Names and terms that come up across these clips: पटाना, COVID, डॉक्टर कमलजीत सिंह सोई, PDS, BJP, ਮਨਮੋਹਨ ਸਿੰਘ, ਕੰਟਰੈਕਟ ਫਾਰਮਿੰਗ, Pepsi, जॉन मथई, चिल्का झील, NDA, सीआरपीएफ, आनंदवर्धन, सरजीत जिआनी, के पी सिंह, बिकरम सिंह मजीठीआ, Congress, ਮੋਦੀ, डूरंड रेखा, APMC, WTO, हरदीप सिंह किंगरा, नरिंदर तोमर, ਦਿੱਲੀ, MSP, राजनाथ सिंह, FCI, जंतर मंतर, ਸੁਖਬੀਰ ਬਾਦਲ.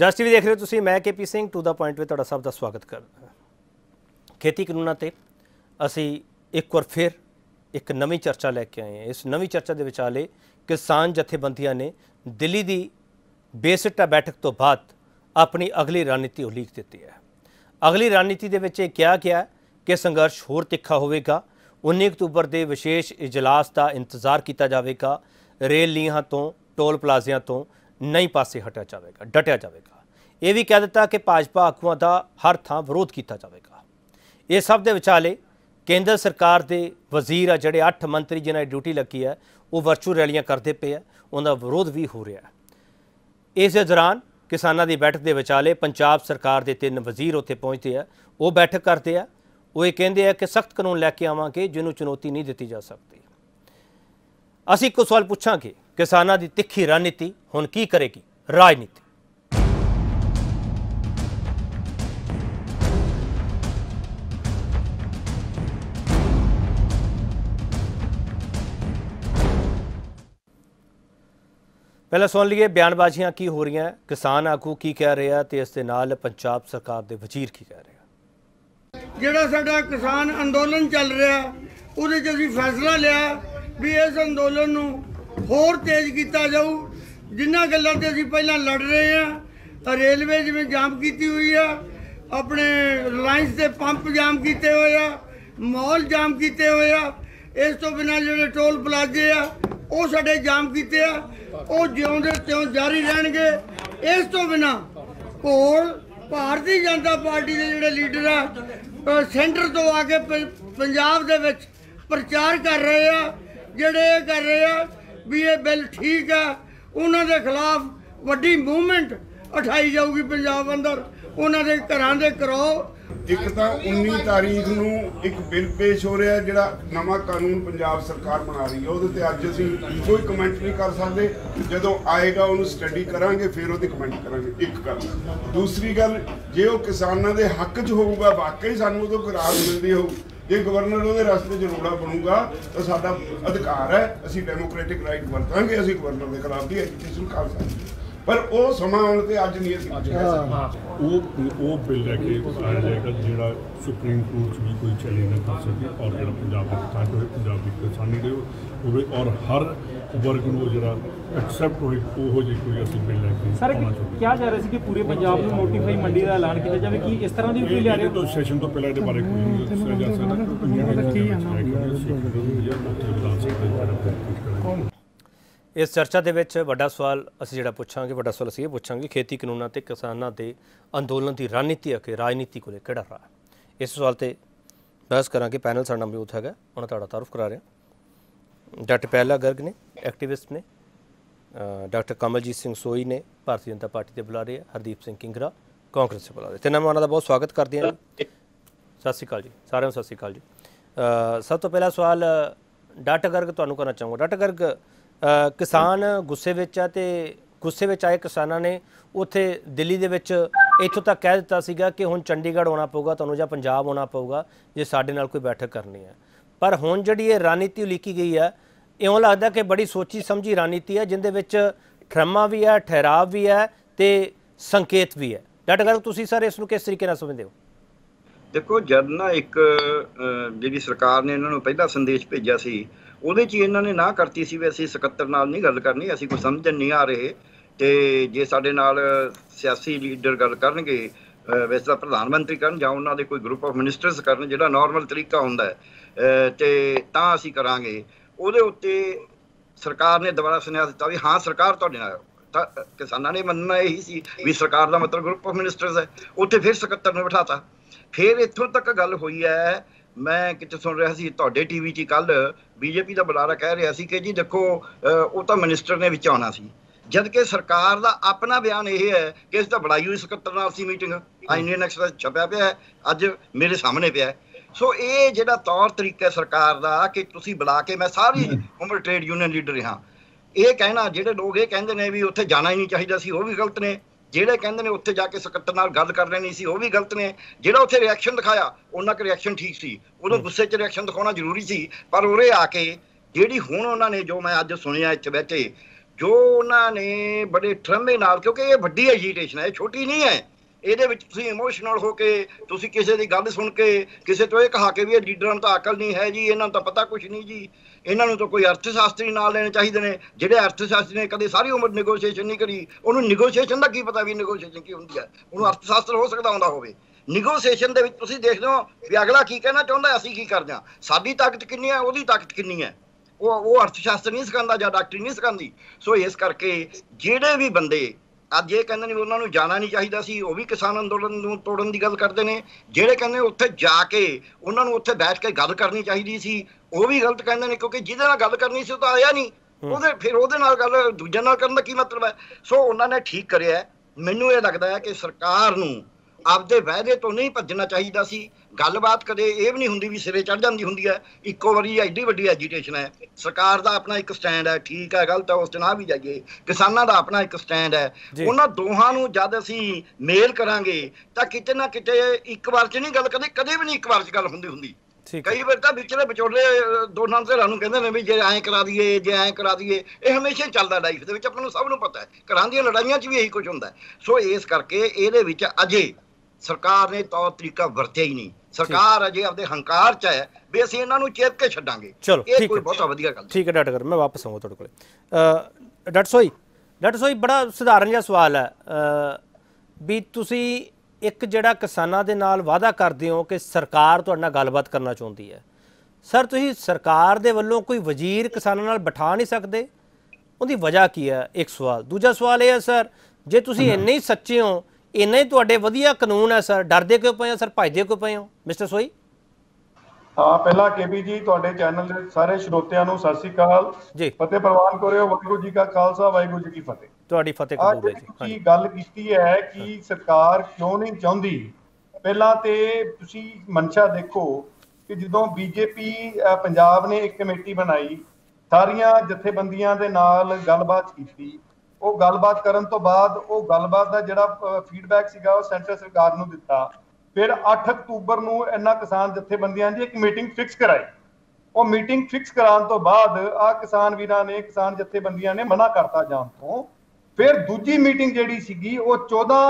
ਜਸ TV देख रहे हो ਤੁਸੀਂ मैं के पी सिंह to the point ਵਿੱਚ ਤੁਹਾਡਾ ਸਭ ਦਾ ਸਵਾਗਤ ਕਰਦਾ। खेती ਕਾਨੂੰਨਾਂ ਤੇ ਅਸੀਂ एक बार फिर एक नवी चर्चा लैके आए हैं। इस नवी चर्चा के विचाले किसान जथेबंदियां ने दिल्ली की बेसिट्टा बैठक तो बाद अपनी अगली रणनीति उलीक दी है। अगली रणनीति दे विच क्या गया कि संघर्ष होर तिखा होगा। 19 अक्तूबर के विशेष इजलास का इंतजार किया जाएगा। रेल लीहां तो टोल प्लाजियां तो नहीं पासे हटिया जाएगा, डटिया जाएगा। ये भी कह दिता कि भाजपा आगुआं का हर थां विरोध किया जाएगा। ये सब के विचाले केंद्र सरकार के वजीर आ जोड़े 8 मंत्री जिन्हें ड्यूटी लगी है वो वर्चुअल रैलियां करते पे है, उनका विरोध भी हो रहा है। इस दौरान किसानों की बैठक के विचाले पंजाब सरकार के 3 वजीर उत्थे पहुँचते हैं, वो बैठक करते हैं। वो ये कहते हैं कि सख्त कानून लैके आवांगे जिन्हों चुनौती नहीं दी जा सकती। असीं एक सवाल पूछांगे, किसानों की तिखी रणनीति हुण की करेगी राजनीति? पहले सुन लीए बयानबाजियां की हो रही हैं, किसान आगू की कह रहा है तो इस पंजाब सरकार के वजीर की कह रहा। जिहड़ा साडा किसान अंदोलन चल रहा उहदे च असीं फैसला लिया भी इस अंदोलन नूं होर तेज किया जाऊ। जिन्हां गल्लां ते असीं पहलां लड़ रहे हैं, रेलवे जिवें जाम कीती हुई है, अपने रिलायंस के पंप जाम किए हुए आ, मॉल जाम किए हुए आ, इस तों बिना जिहड़े टोल प्लाजे आ ਉਹ ਸਾਡੇ ਜਾਮ ਕੀਤੇ ਆ, ਉਹ ਜਿਉਂਦੇ ਤਿਉਂ ਜਾਰੀ ਰਹਿਣਗੇ। ਇਸ ਤੋਂ ਬਿਨਾ ਕੋਲ ਭਾਰਤੀ ਜਨਤਾ ਪਾਰਟੀ ਦੇ ਜਿਹੜੇ ਲੀਡਰ ਆ ਸੈਂਟਰ ਤੋਂ ਆ ਕੇ ਪੰਜਾਬ ਦੇ ਵਿੱਚ ਪ੍ਰਚਾਰ ਕਰ ਰਹੇ ਆ। ਜਿਹੜੇ ਕਰ ਰਹੇ ਆ ਵੀ ਇਹ ਬਿੱਲ ਠੀਕ ਆ, ਉਹਨਾਂ ਦੇ ਖਿਲਾਫ ਵੱਡੀ ਮੂਵਮੈਂਟ ਉਠਾਈ ਜਾਊਗੀ ਪੰਜਾਬ ਅੰਦਰ। ਉਹਨਾਂ ਦੇ ਘਰਾਂ ਦੇ ਕਰਾਓ। ਇੱਕ ਤਾਂ 19 ਤਾਰੀਖ ਨੂੰ ਇੱਕ ਬਿੱਲ ਪੇਸ਼ ਹੋ ਰਿਹਾ ਜਿਹੜਾ ਨਵਾਂ ਕਾਨੂੰਨ ਪੰਜਾਬ ਸਰਕਾਰ ਬਣਾ ਰਹੀ ਹੈ, ਉਹਦੇ ਤੇ ਅੱਜ ਅਸੀਂ ਕੋਈ ਕਮੈਂਟ ਨਹੀਂ ਕਰ ਸਕਦੇ। ਜਦੋਂ ਆਏਗਾ ਉਹਨੂੰ ਸਟੱਡੀ ਕਰਾਂਗੇ ਫਿਰ ਉਹਦੀ ਕਮੈਂਟ ਕਰਾਂਗੇ। ਇੱਕ ਗੱਲ, ਦੂਸਰੀ ਗੱਲ, ਜੇ ਉਹ ਕਿਸਾਨਾਂ ਦੇ ਹੱਕ 'ਚ ਹੋਊਗਾ ਵਾਕਈ ਸਾਨੂੰ ਉਦੋਂ ਰਾਹਤ ਮਿਲਦੀ ਹੋਊ। ਜੇ ਗਵਰਨਰ ਉਹਦੇ ਰਸਤੇ 'ਚ ਰੋੜਾ ਬਣੂਗਾ ਤਾਂ ਸਾਡਾ ਅਧਿਕਾਰ ਹੈ, ਅਸੀਂ ਡੈਮੋਕ੍ਰੈਟਿਕ ਰਾਈਟ ਵਰਤਾਂਗੇ, ਅਸੀਂ ਗਵਰਨਰ ਦੇ ਖਿਲਾਫ ਵੀ ਐਜੀਟੇਸ਼ਨ ਕਰ ਸਕਦੇ। पर वो समा आने अज नहीं बिल है कि जो सुप्रीम कोर्ट भी कोई चैलेंज ना कर सके और जो पंजाब पाकिस्तान होए, पंजाब की किसानी दे होए और हर वर्ग को जो एक्सैप्ट होए वो जी कोई असं बिल है। सर क्या कह रहे थे कि पूरे पंजाब में नोटिफाई मंडी का ऐलान किया जाए कि इस तरह की लिया तो सैशन तो पहले ये बारे कोई इस चर्चा दे विच वड्डा सवाल असीं जिहड़ा पुछांगे, वड्डा सवाल असीं ये पुछांगे खेती कानूनां ते किसानां दे अंदोलन दी रणनीति अगे राजनीति कोले किहड़ा राह है। इस सवाल ते बहस करांगे। पैनल साडा मौजूद हैगा, उहनां दा तारुफ करा रहे डॉक्टर गर्ग ने, एक्टिविस्ट ने, डॉक्टर कमलजीत सिंह सोई ने भारतीय जनता पार्टी के बुलारे, हरदीप सिंह किंगरा कांग्रेस के बुलारे। तिन्हां मेहमानां दा बहुत स्वागत करदे हां। सत श्री अकाल जी सारिआं नूं। सत श्री अकाल जी। सब तों पहला सवाल डॉक्टर गर्ग तुहानूं करना चाहूँगा। डॉक्टर गर्ग, किसान गुस्से विच आ ते गुस्से विच आए किसानां ने उत्थे दिल्ली दे विच इत्थों तक कह दित्ता सीगा कि हुण चंडीगढ़ आउणा पऊगा तुहानूं जां पंजाब आउणा पऊगा जे साडे नाल कोई बैठक करनी है। पर हुण जिहड़ी इह रणनीति उलीकी गई है, इउं लगदा कि बड़ी सोची समझी रणनीति है जिहदे विच ठरम्मा भी है, ठहराव भी है ते संकेत भी है। डॉक्टर गर्ग, तुसीं सर इस नूं किस तरीके नाल समझदे हो? देखो, जद ना एक जिहड़ी सरकार ने इन्हां नूं पहला संदेश भेजिया सी ਉਹਦੇ 'ਚ ਇਹਨਾਂ ਨੇ ਨਾ ਕਰਤੀ ਸੀ ਵੀ ਅਸੀਂ ਸਕੱਤਰ ਨਾਲ ਨਹੀਂ ਗੱਲ ਕਰਨੀ, ਅਸੀਂ ਕੋਈ ਸਮਝਣ ਨਹੀਂ ਆ ਰਹੇ ਅਤੇ ਜੇ ਸਾਡੇ ਨਾਲ ਸਿਆਸੀ ਲੀਡਰ ਗੱਲ ਕਰਨਗੇ, ਵੈਸੇ ਤਾਂ ਪ੍ਰਧਾਨ ਮੰਤਰੀ ਕਰਨ ਜਾਂ ਉਹਨਾਂ ਦੇ ਕੋਈ ਗਰੁੱਪ ਆਫ ਮਿਨਿਸਟਰਸ ਕਰਨ, ਜਿਹੜਾ ਨੋਰਮਲ ਤਰੀਕਾ ਹੁੰਦਾ ਹੈ, ਅਤੇ ਤਾਂ ਅਸੀਂ ਕਰਾਂਗੇ। ਉਹਦੇ ਉੱਤੇ ਸਰਕਾਰ ਨੇ ਦੁਬਾਰਾ ਸੁਨੇਹਾ ਦਿੱਤਾ ਵੀ ਹਾਂ ਸਰਕਾਰ ਤੁਹਾਡੇ ਨਾਲ। ਤਾਂ ਕਿਸਾਨਾਂ ਨੇ ਮੰਨਣਾ ਇਹੀ ਸੀ ਵੀ ਸਰਕਾਰ ਦਾ ਮਤਲਬ ਗਰੁੱਪ ਆਫ ਮਿਨਿਸਟਰਸ ਹੈ। ਉੱਥੇ ਫਿਰ ਸਕੱਤਰ ਨੂੰ ਬਿਠਾ ਤਾ। ਫਿਰ ਇੱਥੋਂ ਤੱਕ ਗੱਲ ਹੋਈ ਹੈ। मैं कितने सुन रहा सी तुहाडे टीवी 'च कल बीजेपी का बुलारा कह रहा सी कि जी देखो वो तो मिनिस्टर ने विच आना सी, जबकि सरकार का अपना बयान यह है कि इसका बुलाई हुई सकत्तर नाल सी मीटिंग। इंडियन एक्सप्रेस छपया पिया है, अज मेरे सामने पिया है। सो ये जिहड़ा तौर तरीका सरकार का कि तुसीं बुला के, मैं सारी उम्र ट्रेड यूनियन लीडर रहा, ये कहना जिहड़े लोग ये कहंदे ने भी उत्थे जाना ही नहीं चाहिदा सी वह भी गलत ने, ਜਿਹੜੇ ਕਹਿੰਦੇ ਨੇ ਉੱਥੇ ਜਾ ਕੇ ਸਕੱਤਰ ਨਾਲ ਗੱਲ ਕਰਨੀ ਨਹੀਂ ਸੀ ਉਹ ਵੀ ਗਲਤ ਨੇ, ਜਿਹੜਾ ਉੱਥੇ ਰਿਐਕਸ਼ਨ ਦਿਖਾਇਆ ਉਹਨਾਂ ਦਾ ਰਿਐਕਸ਼ਨ ਠੀਕ ਸੀ। ਉਦੋਂ ਗੁੱਸੇ 'ਚ ਰਿਐਕਸ਼ਨ ਦਿਖਾਉਣਾ ਜ਼ਰੂਰੀ ਸੀ, ਪਰ ਉਰੇ ਆ ਕੇ ਜਿਹੜੀ ਹੁਣ ਉਹਨਾਂ ਨੇ, ਜੋ ਮੈਂ ਅੱਜ ਸੁਣਿਆ ਇੱਥੇ ਬੈਠੇ, जो उन्होंने बड़े ट्रमे नाल, क्योंकि ये वड्डी एजीटेशन है, छोटी नहीं है। ਇਹਦੇ ਵਿੱਚ ਤੁਸੀਂ ਇਮੋਸ਼ਨਲ ਹੋ ਕੇ, ਤੁਸੀਂ ਕਿਸੇ ਦੀ ਗੱਲ ਸੁਣ ਕੇ, ਕਿਸੇ ਤੋਂ ਇਹ ਕਹਾ ਕੇ ਵੀ ਇਹ ਲੀਡਰਾਂ ਨੂੰ ਤਾਂ ਅਕਲ ਨਹੀਂ ਹੈ ਜੀ, ਇਹਨਾਂ ਨੂੰ ਤਾਂ ਪਤਾ ਕੁਛ ਨਹੀਂ ਜੀ, ਇਹਨਾਂ ਨੂੰ ਤਾਂ ਕੋਈ ਅਰਥ ਸ਼ਾਸਤਰੀ ਨਾਲ ਲੈਣੇ ਚਾਹੀਦੇ ਨੇ। ਜਿਹੜੇ ਅਰਥ ਸ਼ਾਸਤਰੀ ਨੇ ਕਦੇ ਸਾਰੀ ਉਮਰ ਨਿਗੋਸ਼ੀਏਸ਼ਨ ਨਹੀਂ ਕਰੀ, ਉਹਨੂੰ ਨਿਗੋਸ਼ੀਏਸ਼ਨ ਦਾ ਕੀ ਪਤਾ ਵੀ ਨਿਗੋਸ਼ੀਏਸ਼ਨ ਕੀ ਹੁੰਦੀ ਹੈ। ਉਹਨੂੰ ਅਰਥ ਸ਼ਾਸਤਰ ਹੋ ਸਕਦਾ ਆਉਂਦਾ ਹੋਵੇ। ਨਿਗੋਸ਼ੀਏਸ਼ਨ ਦੇ ਵਿੱਚ ਤੁਸੀਂ ਦੇਖਦੇ ਹੋ ਵੀ ਅਗਲਾ ਕੀ ਕਹਿਣਾ ਚਾਹੁੰਦਾ, ਅਸੀਂ ਕੀ ਕਰਦੇ ਹਾਂ, ਸਾਡੀ ਤਾਕਤ ਕਿੰਨੀ ਹੈ, ਉਹਦੀ ਤਾਕਤ ਕਿੰਨੀ ਹੈ। ਉਹ ਅਰਥ ਸ਼ਾਸਤਰ ਨਹੀਂ ਸਿਖਾਉਂਦਾ ਜਾਂ ਡਾਕਟਰੀ ਨਹੀਂ ਸਿਖਾਉਂਦੀ। ਸੋ ਇਸ ਕਰਕੇ ਜਿਹੜੇ ਵੀ ਬੰਦੇ ਅੱਜ ਇਹ ਕਹਿੰਦੇ ਨੇ ਉਹਨਾਂ ਨੂੰ ਜਾਣਾ ਨਹੀਂ ਚਾਹੀਦਾ ਸੀ, ਉਹ ਵੀ ਕਿਸਾਨ ਅੰਦੋਲਨ ਨੂੰ ਤੋੜਨ ਦੀ ਗੱਲ ਕਰਦੇ ਨੇ। ਜਿਹੜੇ ਕਹਿੰਦੇ ਉੱਥੇ ਜਾ ਕੇ ਉਹਨਾਂ ਨੂੰ ਉੱਥੇ ਬੈਠ ਕੇ ਗੱਲ ਕਰਨੀ ਚਾਹੀਦੀ ਸੀ, ਉਹ ਵੀ ਗਲਤ ਕਹਿੰਦੇ ਨੇ, ਕਿਉਂਕਿ ਜਿਹਦੇ ਨਾਲ ਗੱਲ ਕਰਨੀ ਸੀ ਉਹ ਤਾਂ ਆਇਆ ਨਹੀਂ। ਉਹਦੇ ਫਿਰ ਉਹਦੇ ਨਾਲ ਗੱਲ ਦੂਜਿਆਂ ਨਾਲ ਕਰਨ ਦਾ ਕੀ ਮਤਲਬ ਹੈ। ਸੋ ਉਹਨਾਂ ਨੇ ਠੀਕ ਕਰਿਆ। ਮੈਨੂੰ ਇਹ ਲੱਗਦਾ ਹੈ ਕਿ ਸਰਕਾਰ ਨੂੰ ਆਪਦੇ ਵਾਅਦੇ ਤੋਂ ਨਹੀਂ ਭੱਜਣਾ ਚਾਹੀਦਾ ਸੀ। ਗੱਲਬਾਤ ਕਦੇ ਇਹ ਵੀ ਨਹੀਂ ਹੁੰਦੀ ਵੀ ਸਿਰੇ ਚੜ ਜਾਂਦੀ ਹੁੰਦੀ ਹੈ। ਇੱਕੋ ਵਾਰੀ ਐਡੀ ਵੱਡੀ ਐਜੀਟੇਸ਼ਨ ਹੈ। ਸਰਕਾਰ ਦਾ ਆਪਣਾ ਇੱਕ ਸਟੈਂਡ ਹੈ, ਠੀਕ ਹੈ ਗਲਤ ਹੈ ਉਸ 'ਤੇ ਨਾ ਵੀ ਜਾਈਏ। ਕਿਸਾਨਾਂ ਦਾ ਆਪਣਾ ਇੱਕ ਸਟੈਂਡ ਹੈ। ਉਹਨਾਂ ਦੋਹਾਂ ਨੂੰ ਜਦ ਅਸੀਂ ਮੇਲ ਕਰਾਂਗੇ ਤਾਂ ਕਿਤੇ ਨਾ ਕਿਤੇ ਇੱਕ ਵਾਰ 'ਚ ਨਹੀਂ ਗੱਲ, ਕਦੇ ਵੀ ਨਹੀਂ ਇੱਕ ਵਾਰ 'ਚ ਗੱਲ ਹੁੰਦੀ। ਕਈ ਵਾਰ ਤਾਂ ਵਿਚਲੇ ਵਿਚੋਲੇ ਦੋਨਾਂ ਧਿਰਾਂ ਨੂੰ ਕਹਿੰਦੇ ਨੇ ਵੀ ਜੇ ਐਂ ਕਰਾ ਦਈਏ, ਜੇ ਐਂ ਕਰਾ ਦਈਏ। ਇਹ ਹਮੇਸ਼ਾ ਚੱਲਦਾ ਲਾਈਫ ਦੇ ਵਿੱਚ, ਆਪਾਂ ਨੂੰ ਸਭ ਨੂੰ ਪਤਾ ਹੈ। ਘਰਾਂ ਦੀਆਂ ਲੜਾਈਆਂ 'ਚ ਵੀ ਇਹੀ ਕੁਝ ਹੁੰਦਾ। ਸੋ ਇਸ ਕਰਕੇ ਇਹਦੇ ਵਿੱਚ ਅਜੇ ਸਰਕਾਰ ਨੇ ਤੌਰ ਤਰੀਕਾ ਵਰਤਿਆ ਹੀ ਨਹੀਂ। ਸਰਕਾਰ ਅਜੇ ਆਪਦੇ ਹੰਕਾਰ ਚ ਹੈ ਵੀ ਅਸੀਂ ਇਹਨਾਂ ਨੂੰ ਚੇਪ ਕੇ ਛੱਡਾਂਗੇ। ਚਲੋ ਇਹ ਕੋਈ ਬਹੁਤ ਵਧੀਆ ਗੱਲ। ਠੀਕ ਹੈ ਡਾਕਟਰ ਗਰ, ਮੈਂ ਵਾਪਸ ਆਉਂਗਾ ਤੁਹਾਡੇ ਕੋਲ। ਡਾਕਟਰ ਸੋਈ ਬੜਾ ਸਧਾਰਨ ਜਿਹਾ ਸਵਾਲ ਹੈ ਵੀ ਤੁਸੀਂ ਇੱਕ ਜਿਹੜਾ ਕਿਸਾਨਾਂ ਦੇ ਨਾਲ ਵਾਅਦਾ ਕਰਦੇ ਹੋ ਕਿ ਸਰਕਾਰ ਤੁਹਾਡੇ ਨਾਲ ਗੱਲਬਾਤ ਕਰਨਾ ਚਾਹੁੰਦੀ ਹੈ, ਸਰ ਤੁਸੀਂ ਸਰਕਾਰ ਦੇ ਵੱਲੋਂ ਕੋਈ ਵਜ਼ੀਰ ਕਿਸਾਨਾਂ ਨਾਲ ਬਿਠਾ ਨਹੀਂ ਸਕਦੇ, ਉਹਦੀ ਵਜ੍ਹਾ ਕੀ ਹੈ? ਇੱਕ ਸਵਾਲ। ਦੂਜਾ ਸਵਾਲ ਇਹ ਹੈ ਸਰ, ਜੇ ਤੁਸੀਂ ਇੰਨੇ ਹੀ ਸੱਚੇ ਹੋ, ਇੰਨੇ ਹੀ ਤੁਹਾਡੇ ਵਧੀਆ ਕਾਨੂੰਨ ਹੈ ਸਰ, ਡਰਦੇ ਕਿਉਂ ਪਏ ਹੋ ਸਰ, ਭੱਜਦੇ ਕਿਉਂ ਪਏ ਹੋ? ਮਿਸਟਰ ਸੋਈ। ਹਾਂ, ਪਹਿਲਾਂ ਕੇਪੀ ਜੀ ਤੁਹਾਡੇ ਚੈਨਲ ਦੇ ਸਾਰੇ ਸ਼ਰੋਤਿਆਂ ਨੂੰ ਸਤਿ ਸ੍ਰੀ ਅਕਾਲ ਜੀ, ਫਤਿਹ ਪ੍ਰਵਾਨ ਕਰਿਓ। ਵਾਹਿਗੁਰੂ ਜੀ ਕਾ ਖਾਲਸਾ, ਵਾਹਿਗੁਰੂ ਜੀ ਕੀ ਫਤਿਹ। ਤੁਹਾਡੀ ਫਤਿਹ ਕਬੂਲ ਹੈ ਜੀ। ਤੁਸੀਂ ਗੱਲ ਕੀਤੀ ਹੈ ਕਿ ਸਰਕਾਰ ਕਿਉਂ ਨਹੀਂ ਚਾਹੁੰਦੀ। ਪਹਿਲਾਂ ਤੇ ਤੁਸੀਂ ਮਨਸ਼ਾ ਦੇਖੋ ਕਿ ਜਦੋਂ ਬੀਜੇਪੀ ਪੰਜਾਬ ਨੇ ਇੱਕ ਕਮੇਟੀ ਬਣਾਈ, ਸਾਰੀਆਂ ਜਥੇਬੰਦੀਆਂ ਦੇ ਨਾਲ ਗੱਲਬਾਤ ਕੀਤੀ। ਉਹ ਗੱਲਬਾਤ ਕਰਨ ਤੋਂ ਬਾਅਦ ਉਹ ਗੱਲਬਾਤ ਦਾ ਜਿਹੜਾ ਫੀਡਬੈਕ ਸੀਗਾ ਉਹ ਸੈਂਟਰ ਸਰਕਾਰ ਨੂੰ ਦਿੱਤਾ। ਫਿਰ 8 ਅਕਤੂਬਰ ਨੂੰ ਇਹਨਾਂ ਕਿਸਾਨ ਜਥੇਬੰਦੀਆਂ ਦੀ ਇੱਕ ਮੀਟਿੰਗ ਫਿਕਸ ਕਰਾਈ। ਉਹ ਮੀਟਿੰਗ ਫਿਕਸ ਕਰਾਉਣ ਤੋਂ ਬਾਅਦ ਆ ਕਿਸਾਨ ਵੀਰਾਂ ਨੇ, ਕਿਸਾਨ ਜਥੇਬੰਦੀਆਂ ਨੇ ਮਨਾ ਕਰਤਾ ਜਾਣ ਤੋਂ। ਫਿਰ ਦੂਜੀ ਮੀਟਿੰਗ ਜਿਹੜੀ ਸੀਗੀ ਉਹ 14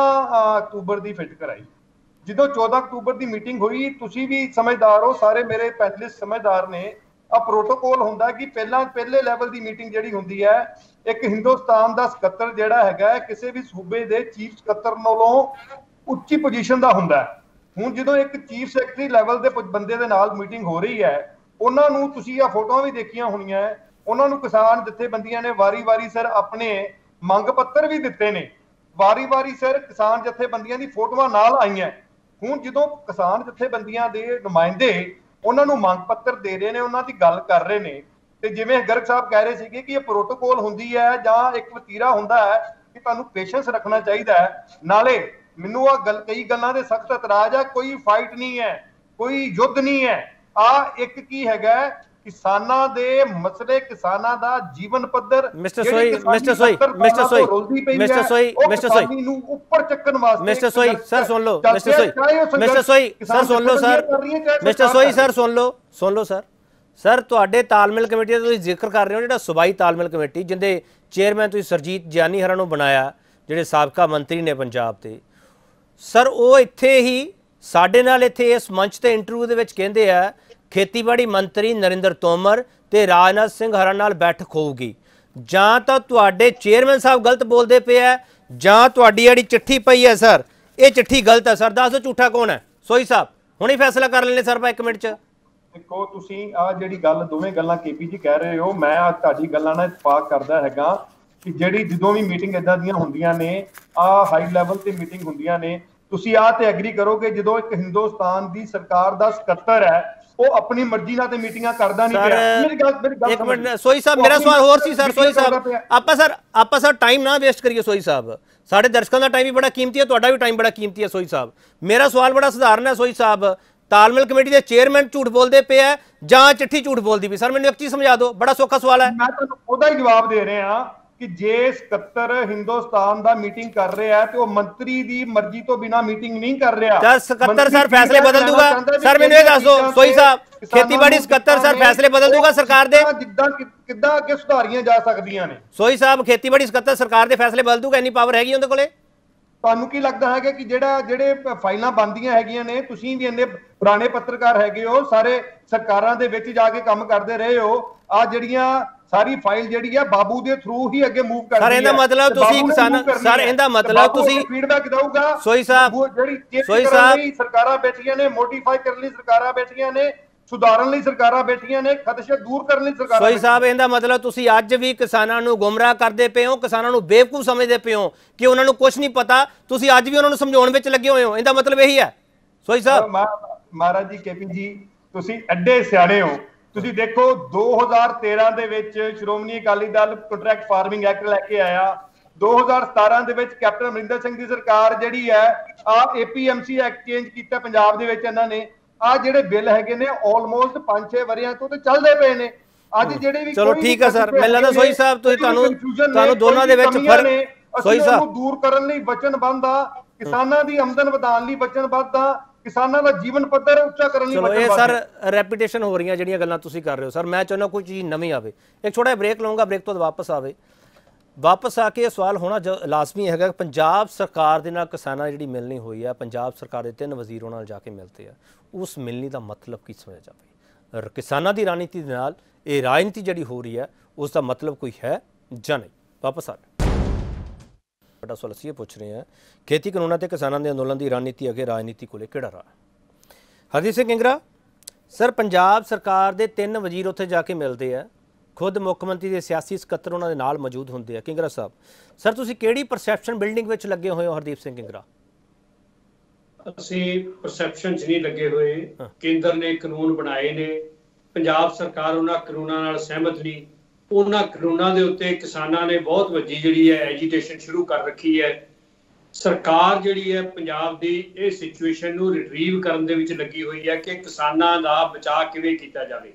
ਅਕਤੂਬਰ ਦੀ ਫਿਟ ਕਰਾਈ। ਜਦੋਂ 14 ਅਕਤੂਬਰ ਦੀ ਮੀਟਿੰਗ ਹੋਈ, ਤੁਸੀਂ ਵੀ ਸਮਝਦਾਰ ਹੋ, ਸਾਰੇ ਮੇਰੇ ਪੈਨਲਿਸਟ ਸਮਝਦਾਰ ਨੇ। ਆ ਪ੍ਰੋਟੋਕੋਲ ਹੁੰਦਾ ਕਿ ਪਹਿਲੇ ਲੈਵਲ ਦੀ ਮੀਟਿੰਗ ਜਿਹੜੀ ਹੁੰਦੀ ਹੈ, ਇੱਕ ਹਿੰਦੁਸਤਾਨ ਦਾ ਸਕੱਤਰ ਜਿਹੜਾ ਹੈਗਾ ਕਿਸੇ ਵੀ ਸੂਬੇ ਦੇ ਚੀਫ ਸਕੱਤਰ ਨਾਲੋਂ ਉੱਚੀ ਪੋਜੀਸ਼ਨ ਦਾ ਹੁੰਦਾ। ਹੁਣ ਜਦੋਂ ਇੱਕ ਚੀਫ ਸੈਕਟਰੀ ਲੈਵਲ ਦੇ ਬੰਦੇ ਦੇ ਨਾਲ ਮੀਟਿੰਗ ਹੋ ਰਹੀ ਹੈ, ਉਹਨਾਂ ਨੂੰ ਤੁਸੀਂ ਆ ਫੋਟੋਆਂ ਵੀ ਦੇਖੀਆਂ ਹੋਣੀਆਂ, ਉਹਨਾਂ ਨੂੰ ਕਿਸਾਨ ਜਥੇਬੰਦੀਆਂ ਨੇ ਵਾਰੀ-ਵਾਰੀ ਸਰ ਆਪਣੇ ਮੰਗ ਪੱਤਰ ਵੀ ਦਿੱਤੇ ਨੇ, ਵਾਰੀ-ਵਾਰੀ ਸਰ ਕਿਸਾਨ ਜਥੇਬੰਦੀਆਂ ਦੀ ਫੋਟੋਆਂ ਨਾਲ ਆਈਆਂ। ਹੁਣ ਜਦੋਂ ਕਿਸਾਨ ਜਥੇਬੰਦੀਆਂ ਦੇ ਨੁਮਾਇੰਦੇ ਉਹਨਾਂ ਨੂੰ ਮੰਗ ਪੱਤਰ ਦੇ ਰਹੇ ਨੇ, ਉਹਨਾਂ ਦੀ ਗੱਲ ਕਰ ਰਹੇ ਨੇ, ਤੇ ਜਿਵੇਂ ਗਰਗ ਸਾਹਿਬ ਕਹਿ ਰਹੇ ਸੀਗੇ ਕਿ ਇਹ ਪ੍ਰੋਟੋਕੋਲ ਹੁੰਦੀ ਹੈ ਜਾਂ ਇੱਕ ਵਤੀਰਾ ਹੁੰਦਾ ਹੈ ਕਿ ਤੁਹਾਨੂੰ ਪੇਸ਼ੈਂਸ ਰੱਖਣਾ ਚਾਹੀਦਾ ਹੈ। ਨਾਲੇ ਮੈਨੂੰ ਆ ਗੱਲ, ਕਈ ਗੱਲਾਂ ਦੇ ਸਖਤ ਇਤਰਾਜ਼ ਹੈ। ਕੋਈ ਫਾਈਟ ਨਹੀਂ ਹੈ, ਕੋਈ ਯੁੱਧ ਨਹੀਂ ਹੈ। ਆ ਇੱਕ ਕੀ ਹੈਗਾ ਕਿਸਾਨਾਂ ਦੇ ਮਸਲੇ, ਕਿਸਾਨਾਂ ਦਾ ਜੀਵਨ ਪੱਧਰ। ਮਿਸਟਰ ਸੋਈ ਨੂੰ ਉੱਪਰ ਚੱਕਣ ਵਾਸਤੇ ਮਿਸਟਰ ਸੋਈ ਸਰ ਸੁਣ ਲਓ। ਸਰ ਤੁਹਾਡੇ ਤਾਲਮੇਲ ਕਮੇਟੀ ਦਾ ਤੁਸੀਂ ਜ਼ਿਕਰ ਕਰ ਰਹੇ ਹੋ, ਜਿਹੜਾ ਸੂਬਾਈ ਤਾਲਮੇਲ ਕਮੇਟੀ ਜਿਹਦੇ ਚੇਅਰਮੈਨ ਤੁਸੀਂ ਸਰਜੀਤ ਜਿਆਨੀ ਹਰਾਂ ਨੂੰ ਬਣਾਇਆ, ਜਿਹੜੇ ਸਾਬਕਾ ਮੰਤਰੀ ਨੇ ਪੰਜਾਬ ਦੇ। ਸਰ ਉਹ ਇੱਥੇ ਹੀ ਸਾਡੇ ਨਾਲ ਇੱਥੇ ਇਸ ਮੰਚ ਤੇ ਇੰਟਰਵਿਊ ਦੇ ਵਿੱਚ ਕਹਿੰਦੇ ਆ ਖੇਤੀਬਾੜੀ ਮੰਤਰੀ ਨਰਿੰਦਰ ਤੋਮਰ ਤੇ ਰਾਜਨਾਥ ਸਿੰਘ ਹਰਾਂ ਨਾਲ ਬੈਠਕ ਹੋਊਗੀ। ਜਾਂ ਤਾਂ ਤੁਹਾਡੇ ਚੇਅਰਮੈਨ ਸਾਹਿਬ ਗਲਤ ਬੋਲਦੇ ਪਏ ਆ, ਜਾਂ ਤੁਹਾਡੀ ਜਿਹੜੀ ਚਿੱਠੀ ਪਈ ਹੈ ਸਰ ਇਹ ਚਿੱਠੀ ਗਲਤ ਹੈ। ਸਰ ਦੱਸੋ ਝੂਠਾ ਕੌਣ ਹੈ? ਸੋਈ ਸਾਹਿਬ ਹੁਣੇ ਫੈਸਲਾ ਕਰ ਲੈਣੇ ਸਰ, 1 ਮਿੰਟ 'ਚ। ਦੇਖੋ ਤੁਸੀਂ ਆ ਜਿਹੜੀ ਗੱਲ, ਦੋਵੇਂ ਗੱਲਾਂ ਕੇਪੀ ਜੀ ਕਹਿ ਰਹੇ ਹੋ, ਮੈਂ ਆ ਤੁਹਾਡੀ ਗੱਲਾਂ ਨਾਲ ਇਤਫਾਕ ਕਰਦਾ ਹੈਗਾ ਕਿ ਜਿਹੜੀ ਜਦੋਂ ਵੀ ਮੀਟਿੰਗ ਇਦਾਂ ਦੀਆਂ ਹੁੰਦੀਆਂ ਨੇ, ਆ ਹਾਈ ਲੈਵਲ ਤੇ ਮੀਟਿੰਗ ਹੁੰਦੀਆਂ ਨੇ, ਤੁਸੀਂ ਆ ਤੇ ਐਗਰੀ ਕਰੋਗੇ ਜਦੋਂ ਇੱਕ ਹਿੰਦੁਸਤਾਨ ਦੀ ਸਰਕਾਰ ਦਾ ਸਕੱਤਰ ਹੈ ਉਹ ਆਪਣੀ ਮਰਜ਼ੀ ਨਾਲ ਤੇ ਮੀਟਿੰਗਾਂ ਕਰਦਾ ਨਹੀਂ ਪਿਆ। ਮੇਰੀ ਗੱਲ 1 ਮਿੰਟ ਸੋਈ ਸਾਹਿਬ, ਮੇਰਾ ਸਵਾਲ ਹੋਰ ਸੀ ਸਰ। ਸੋਈ ਸਾਹਿਬ ਆਪਾਂ ਸਰ ਟਾਈਮ ਨਾ ਵੇਸਟ ਕਰੀਏ। ਸੋਈ ਸਾਹਿਬ ਸਾਡੇ ਦਰਸ਼ਕਾਂ ਦਾ ਟਾਈਮ ਵੀ ਬੜਾ ਕੀਮਤੀ ਹੈ, ਤੁਹਾਡਾ ਵੀ ਟਾਈਮ ਬੜਾ ਕੀਮਤੀ ਹੈ। ਸੋਈ ਸਾਹਿਬ ਮੇਰਾ ਸਵਾਲ ਬੜਾ ਸਧਾਰਨ ਹੈ। ਸੋਈ ਸਾਹਿਬ ਤਾਲਮੇਲ ਕਮੇਟੀ ਦੇ ਚੇਅਰਮੈਨ ਝੂਠ ਬੋਲਦੇ ਪਏ ਆ ਜਾਂ ਚਿੱਠੀ ਝੂਠ ਬੋਲਦੀ ਪਈ? ਸਰ ਮੈਨੂੰ ਇੱਕ ਚੀਜ਼ ਸਮਝਾ ਦਿਓ, ਬੜਾ ਸੌਖਾ ਸਵਾਲ ਹੈ। ਮੈਂ ਤੁਹਾਨੂੰ ਉਹਦਾ ਹੀ ਜਵਾਬ ਦੇ ਰਿਹਾ कि जे 77 हिंदुस्तान दा मीटिंग कर रहा है तो मंत्री दी मर्जी तो बिना मीटिंग नहीं कर रहा। सर 77 सर फैसले बदल दूंगा सर, मैनूं इह दस दो सोई साहब खेतीबाड़ी 77 सर फैसले बदल दूंगा सरकार दे जिद्दां किद्दां अगे सुधारियां जा सकदियां ने। सोई साहब खेतीबाड़ी 77 सरकार दे फैसले बदल दूंगा, इन्नी पावर हैगी उहदे कोले। तुहानूं की लगदा है कि जेड़े फाइलां बनदियां हैगियां ने, तुसीं भी इन्ने पुराने पत्रकार हैगे हो, सारे सरकारां दे विच जाके काम करदे रहे हो, आ जेड़ियां सारी फाइल जेड़ी है बाबू दे थ्रू ही अगे मूव कर रही है। मतलब तुसी किसान सर इंदा मतलब तुसी फीडबैक दऊगा। सोई साहब वो जेड़ी सोई साहब सरकारां बैठियां ने मॉडिफाई करन लई, सरकारां बैठियां ने सुधारन लई, सरकारां बैठियां ने खदशे दूर करन लई सरकारां। सोई साहब इंदा मतलब तुसी आज भी किसानां नूं गुमराह करदे पे हो, किसानां नूं बेवकूफ समझदे पे हो कि उहनां नूं कुछ नहीं पता, तुसी आज भी उहनां नूं समझाउण विच लगे होए हो, इंदा मतलब यही है। सोई साहब महाराज जी के पी जी तुसी एडे सियाणे हो, ਤੁਸੀਂ ਦੇਖੋ 2013 ਦੇ ਵਿੱਚ Shiromani Akali Dal ਕੰਟਰੈਕਟ ਫਾਰਮਿੰਗ act ਲੈ ਕੇ ਆਇਆ, 2017 ਦੇ ਵਿੱਚ ਕੈਪਟਨ ਅਮਰਿੰਦਰ ਸਿੰਘ ਦੀ ਸਰਕਾਰ ਜਿਹੜੀ ਹੈ ਆ APMC ਐਕਟ ਚੇਂਜ ਕੀਤਾ ਪੰਜਾਬ ਦੇ ਵਿੱਚ, ਇਹਨਾਂ ਨੇ ਆ ਜਿਹੜੇ ਬਿੱਲ ਹੈਗੇ ਨੇ ਆਲਮੋਸਟ 5-6 ਵਰਿਆਂ ਤੋਂ ਤੇ ਚੱਲਦੇ ਪਏ ਨੇ। ਅੱਜ ਜਿਹੜੇ ਵੀ ਚਲੋ ਠੀਕ ਹੈ ਸਰ, ਮੈਨੂੰ ਲੱਗਦਾ ਸੋਈ ਸਾਹਿਬ ਤੁਸੀਂ ਤੁਹਾਨੂੰ ਦੋਨਾਂ ਦੇ ਵਿੱਚ ਫਰਕ ਸੋਈ ਸਾਹਿਬ ਦੂਰ ਕਰਨ ਲਈ ਵਚਨਬੱਧ ਆ, ਕਿਸਾਨਾਂ ਦੀ ਆਮਦਨ ਵਧਾਉਣ ਲਈ ਵਚਨਬੱਧ ਆ, किसानों का जीवन पद्धर उच्चा करने। चलो ये सर रैपीटेशन हो रही है जी गल्लां तुसीं कर रहे हो सर, मैं चाहना कोई चीज़ नवीं आवे। एक छोटा ब्रेक लूँगा, ब्रेक तो वापस आवे, वापस आके ये सवाल होना लाजमी है पंजाब सरकार दे नाल किसानां दी जिहड़ी मिलनी हुई है, पंजाब सरकार दे 3 वजीरों नाल जाके मिलते हैं, उस मिलनी का मतलब की समझा जाए, किसानां दी राजनीति दे नाल ये राजनीति जिहड़ी हो रही है उसका मतलब कोई है जां नहीं। वापस आ बड़ा सवाल असीं पूछ रहे हैं, खेती कानूनों ते किसानों के अंदोलन की रणनीति अगे राजनीति कोले किहड़ा राह है। हरदीप सिंह किंगरा सर पंजाब सरकार के 3 वजीर उत्थे जाके मिलते हैं, खुद मुख्य मंत्री के सियासी सकत्तर उन्होंने नाल मौजूद होंगे। किंगरा साहब सर तुसीं किहड़ी परसैप्शन बिल्डिंग विच लगे होए हो? हरदीप सिंह किंगरा असीं परसैप्शन च नहीं लगे हुए, केंद्र ने कानून बनाए ने, पंजाब सरकार उन्हां कानूनां नाल सहमत नहीं, उन्होंने कानूनों के उत्ते किसानों ने बहुत वड्डी जिहड़ी है एजीटेशन शुरू कर रखी है। सरकार जिहड़ी है पंजाब दी ये सिचुएशन नूं रिट्रीव करन दे विच लगी हुई है कि किसानों दा बचा किवें कीता जावे।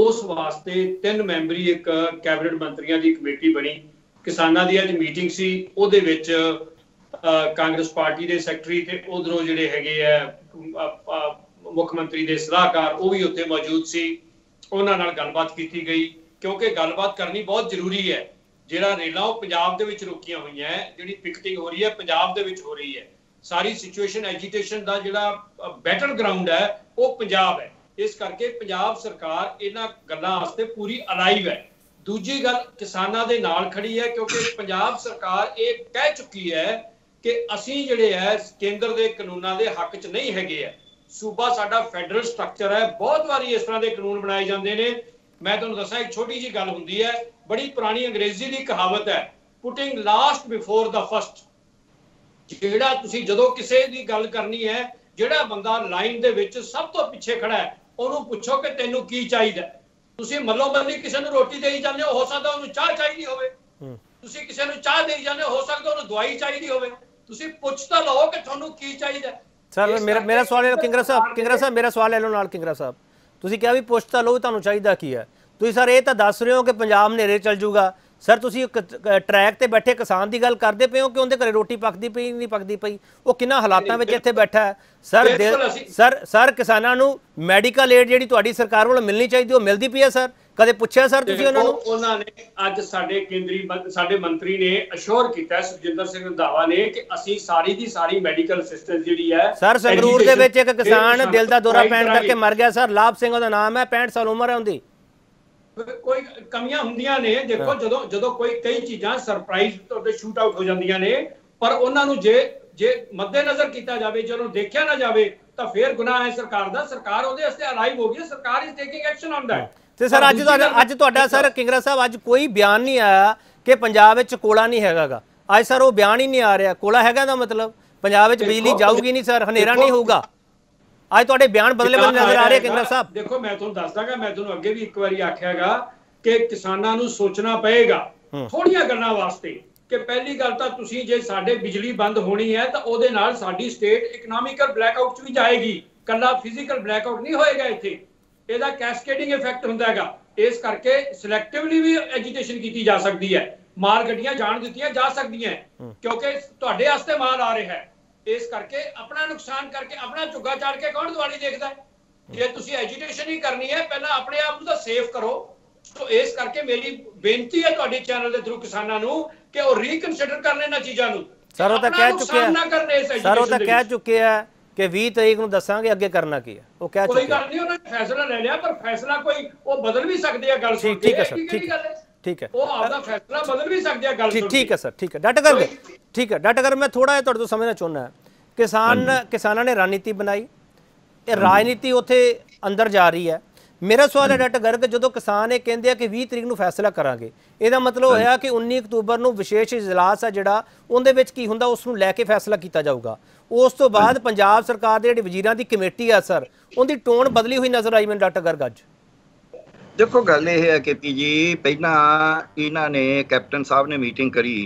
उस वास्ते 3 मैंबरी एक कैबिनेट मंत्रियों की कमेटी बनी, किसानों की अज मीटिंग सी, उहदे विच कांग्रेस पार्टी के सैकटरी ते उधरों जिहड़े हैगे है मुख्य मंत्री दे सलाहकार वो भी उत्थे मौजूद सी, उन्हां नाल गलबात कीती गई क्योंकि गलबात करनी बहुत जरूरी है। जिहड़ा रेलां पंजाब दे विच रुकियां हुई है, जिहड़ी पिकटिंग हो रही है पंजाब दे विच हो रही है, सारी सिचुएशन एजिटेशन दा जिहड़ा बैटल ग्राउंड है वो पंजाब है, इस करके पंजाब सरकार इन्हां गल्लां वास्ते पूरी अलाइव है। दूजी गल किसानां दे नाल खड़ी है क्योंकि पंजाब सरकार ये कह चुकी है कि असीं जिहड़े है केंद्र दे कानूनां दे हक च नहीं हैगे है, सूबा साडा फैडरल स्ट्रक्चर है, बहुत वारी इस तरह के कानून बनाए जाते हैं। मैं तुहानूं दस्सां एक छोटी जी गल हुंदी है, बड़ी पुरानी अंग्रेजी दी कहावत है putting last before the first, जिहड़ा तुसीं जदों किसी दी गल करनी है जिहड़ा बंदा लाइन दे विच सब तो पिछे खड़ा है उहनूं पुछो कि तैनूं की चाहीदा। तुसीं मल्लो मल्ली किसी नूं रोटी देई जांदे हो सकदा उहनूं चाह चाहीदी होवे, तुसीं किसी नूं चाह देई जांदे हो सकदा उहनूं दवाई चाहीदी होवे, तुसीं पुछ तां लओ कि तुहानूं की चाहीदा। सर मेरा सवाल है किंगरा साहब मेरा सवाल है लो नाल किंगरा साहब तुसीं क्या भी पुछता लो तुहानूं चाहीदा की है, तुसीं सर ये तो दस रहे हो कि पंजाब नेरे चल जूगा, सर तुसीं ट्रैक ते बैठे किसान की गल करते पे हो कि उनके घरे रोटी पकती पई नहीं पकती पई, वो किन्ना हालातों में इत्थे बैठा है। सर किसानां नूं मैडिकल एड जिहड़ी तुहाडी सरकार वालों मिलनी चाहिए वो मिलदी पई है सर, कदे पुछिया सर तुसीं उन्हां नूं? उन्होंने अज साडे केंद्रीय साडे मंत्री ने अश्योर कीता सुखजिंदर सिंह रंधावा ने कि असीं सारी दी सारी मेडिकल असिस्टेंस जिहड़ी है। सर संगरूर दे विच इक किसान दिल दा दौरा पैण करके मर गया सर, लाभ सिंह दा नाम है, 65 साल उम्र है उहदी, कोई कमियां हुंदियां ने देखो जदों जदों कोई कई चीज़ां सरप्राइज तौर शूट आउट हो जांदियां ने, पर उन्हां नूं जे जे मद्देनजर किया जाए जो देखा ना जाए तो फिर गुनाह है सरकार का, सरकार उसके अलाइव हो गई, सरकार is taking action on that. तो सर अज सर किंगरा साहब अज कोई बयान नहीं आया कि पंजाब विच कोला नहीं हैगा, अज सर वो बयान ही नहीं आ रहा, कोला हैगा दा मतलब पंजाब विच बिजली जाऊगी नहीं सर, हनेरा नहीं होगा, अज तुहाडे बयान बदले बदले नजर आ रहे किंगरा साहब। देखो मैं तुहानूं दसदागा, मैं तुहानूं अगे भी एक बारी आखियागा कि किसानां नूं सोचना पएगा थोड़ियां गल्लां वास्ते कि पहली गल तां तुसीं जे साडे बिजली बंद होनी है तां ओहदे नाल साडी स्टेट इकनोमिकल ब्लैकआउट च भी जाएगी, कल्ला फिजिकल ब्लैकआउट नहीं होएगा, इत्थे ਇਹਦਾ ਕੈਸਕੇਡਿੰਗ ਇਫੈਕਟ ਹੁੰਦਾ ਹੈਗਾ, ਇਸ ਕਰਕੇ ਸਿਲੈਕਟਿਵਲੀ ਵੀ ਐਜੀਟੇਸ਼ਨ ਕੀਤੀ ਜਾ ਸਕਦੀ ਹੈ। मार गड्डियां जान दित्तियां जा सकदियां क्योंकि तुहाडे वास्ते माल आ रहा है। इस करके अपना नुकसान करके अपना झुग्गा चाड़ के कौन दिवाली देखता है। जे तुसीं एजुटेशन ही करनी है पहला अपने आप नूं तां सेफ करो। तो इस करके मेरी बेनती है तुहाडे चैनल दे थ्रू किसानां नूं कि ओह रीकंसीडर कर लेना चीज़ां नूं। सर तां कह चुके हैं, सर तां कह चुके हैं कि 20 तारीख नूं दस्सांगे अगे करना की है। ओह कह चुके कोई गल नहीं, उन्हां ने फैसला ले लिया पर फैसला कोई ओह बदल भी सकदी है। गल सुण ठीक है सर, ठीक है ठीक है, फैसला बदल भी सकता है। ठीक है सर, ठीक है डॉक्टर गर्ग, ठीक है डॉक्टर गर्ग मैं थोड़ा जिहा तुहाडे समझना चाहुंदा किसानां ने रणनीति बनाई, ये राजनीति उत्थे अंदर जा रही है। मेरा सवाल है डॉक्टर गर्ग, जो किसान ये कहते हैं कि 20 तारीख को फैसला करांगे, इसका मतलब होया कि 19 अक्तूबर को विशेष इजलास है जिहड़ा उहदे विच की हुंदा उस नूं लैके फैसला किया जाऊगा। उस तो बाद पंजाब सरकार दे जिहड़ी वजीरां दी कमेटी है सर, उहदी टोन बदली हुई नज़र आई मैं डॉक्टर गर्ग अज। देखो गल यह है के पी जी, पहला इन्होंने कैप्टन साहब ने मीटिंग करी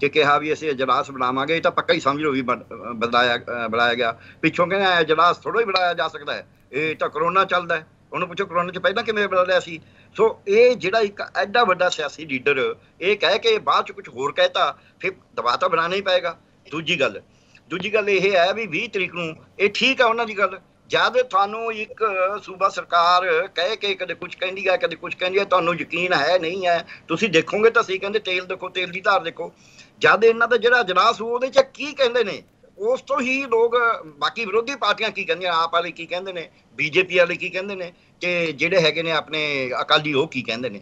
कि कहा भी असं इजलास बनावे, ये तो पक्का ही समझ लो भी बढ़ाया गया। पिछों कहना इजलास थोड़ा ही बढ़ाया जा सकता है, ये तो करोना चलता है। उन्होंने पूछो करोना च पहला किमें बढ़ा लिया सी। सो ये जिहड़ा एक एडा वड्डा सियासी लीडर ये कह के बाद कुछ होर कहता, फिर दबाव तो बनाना ही पएगा। दूजी गल यह है भी 20 तारीख को ये ठीक है उन्होंने गल, जब थानू एक सूबा सरकार कह के कदे कुछ कहती है कदे कुछ कहती है, थानू यकीन है नहीं है, तुसीं देखोगे तो सही। कहते तेल देखो, तेल की धार देखो, जब इन्हां दा जिहड़ा इजलास उहदे च की कहंदे ने उस तो ही लोग बाकी विरोधी पार्टियां की कहंदियां, आप वाले की कहंदे ने, बीजेपी वाले की कहंदे ने ते जिहड़े हैगे ने अपने अकाली ओह की कहंदे ने,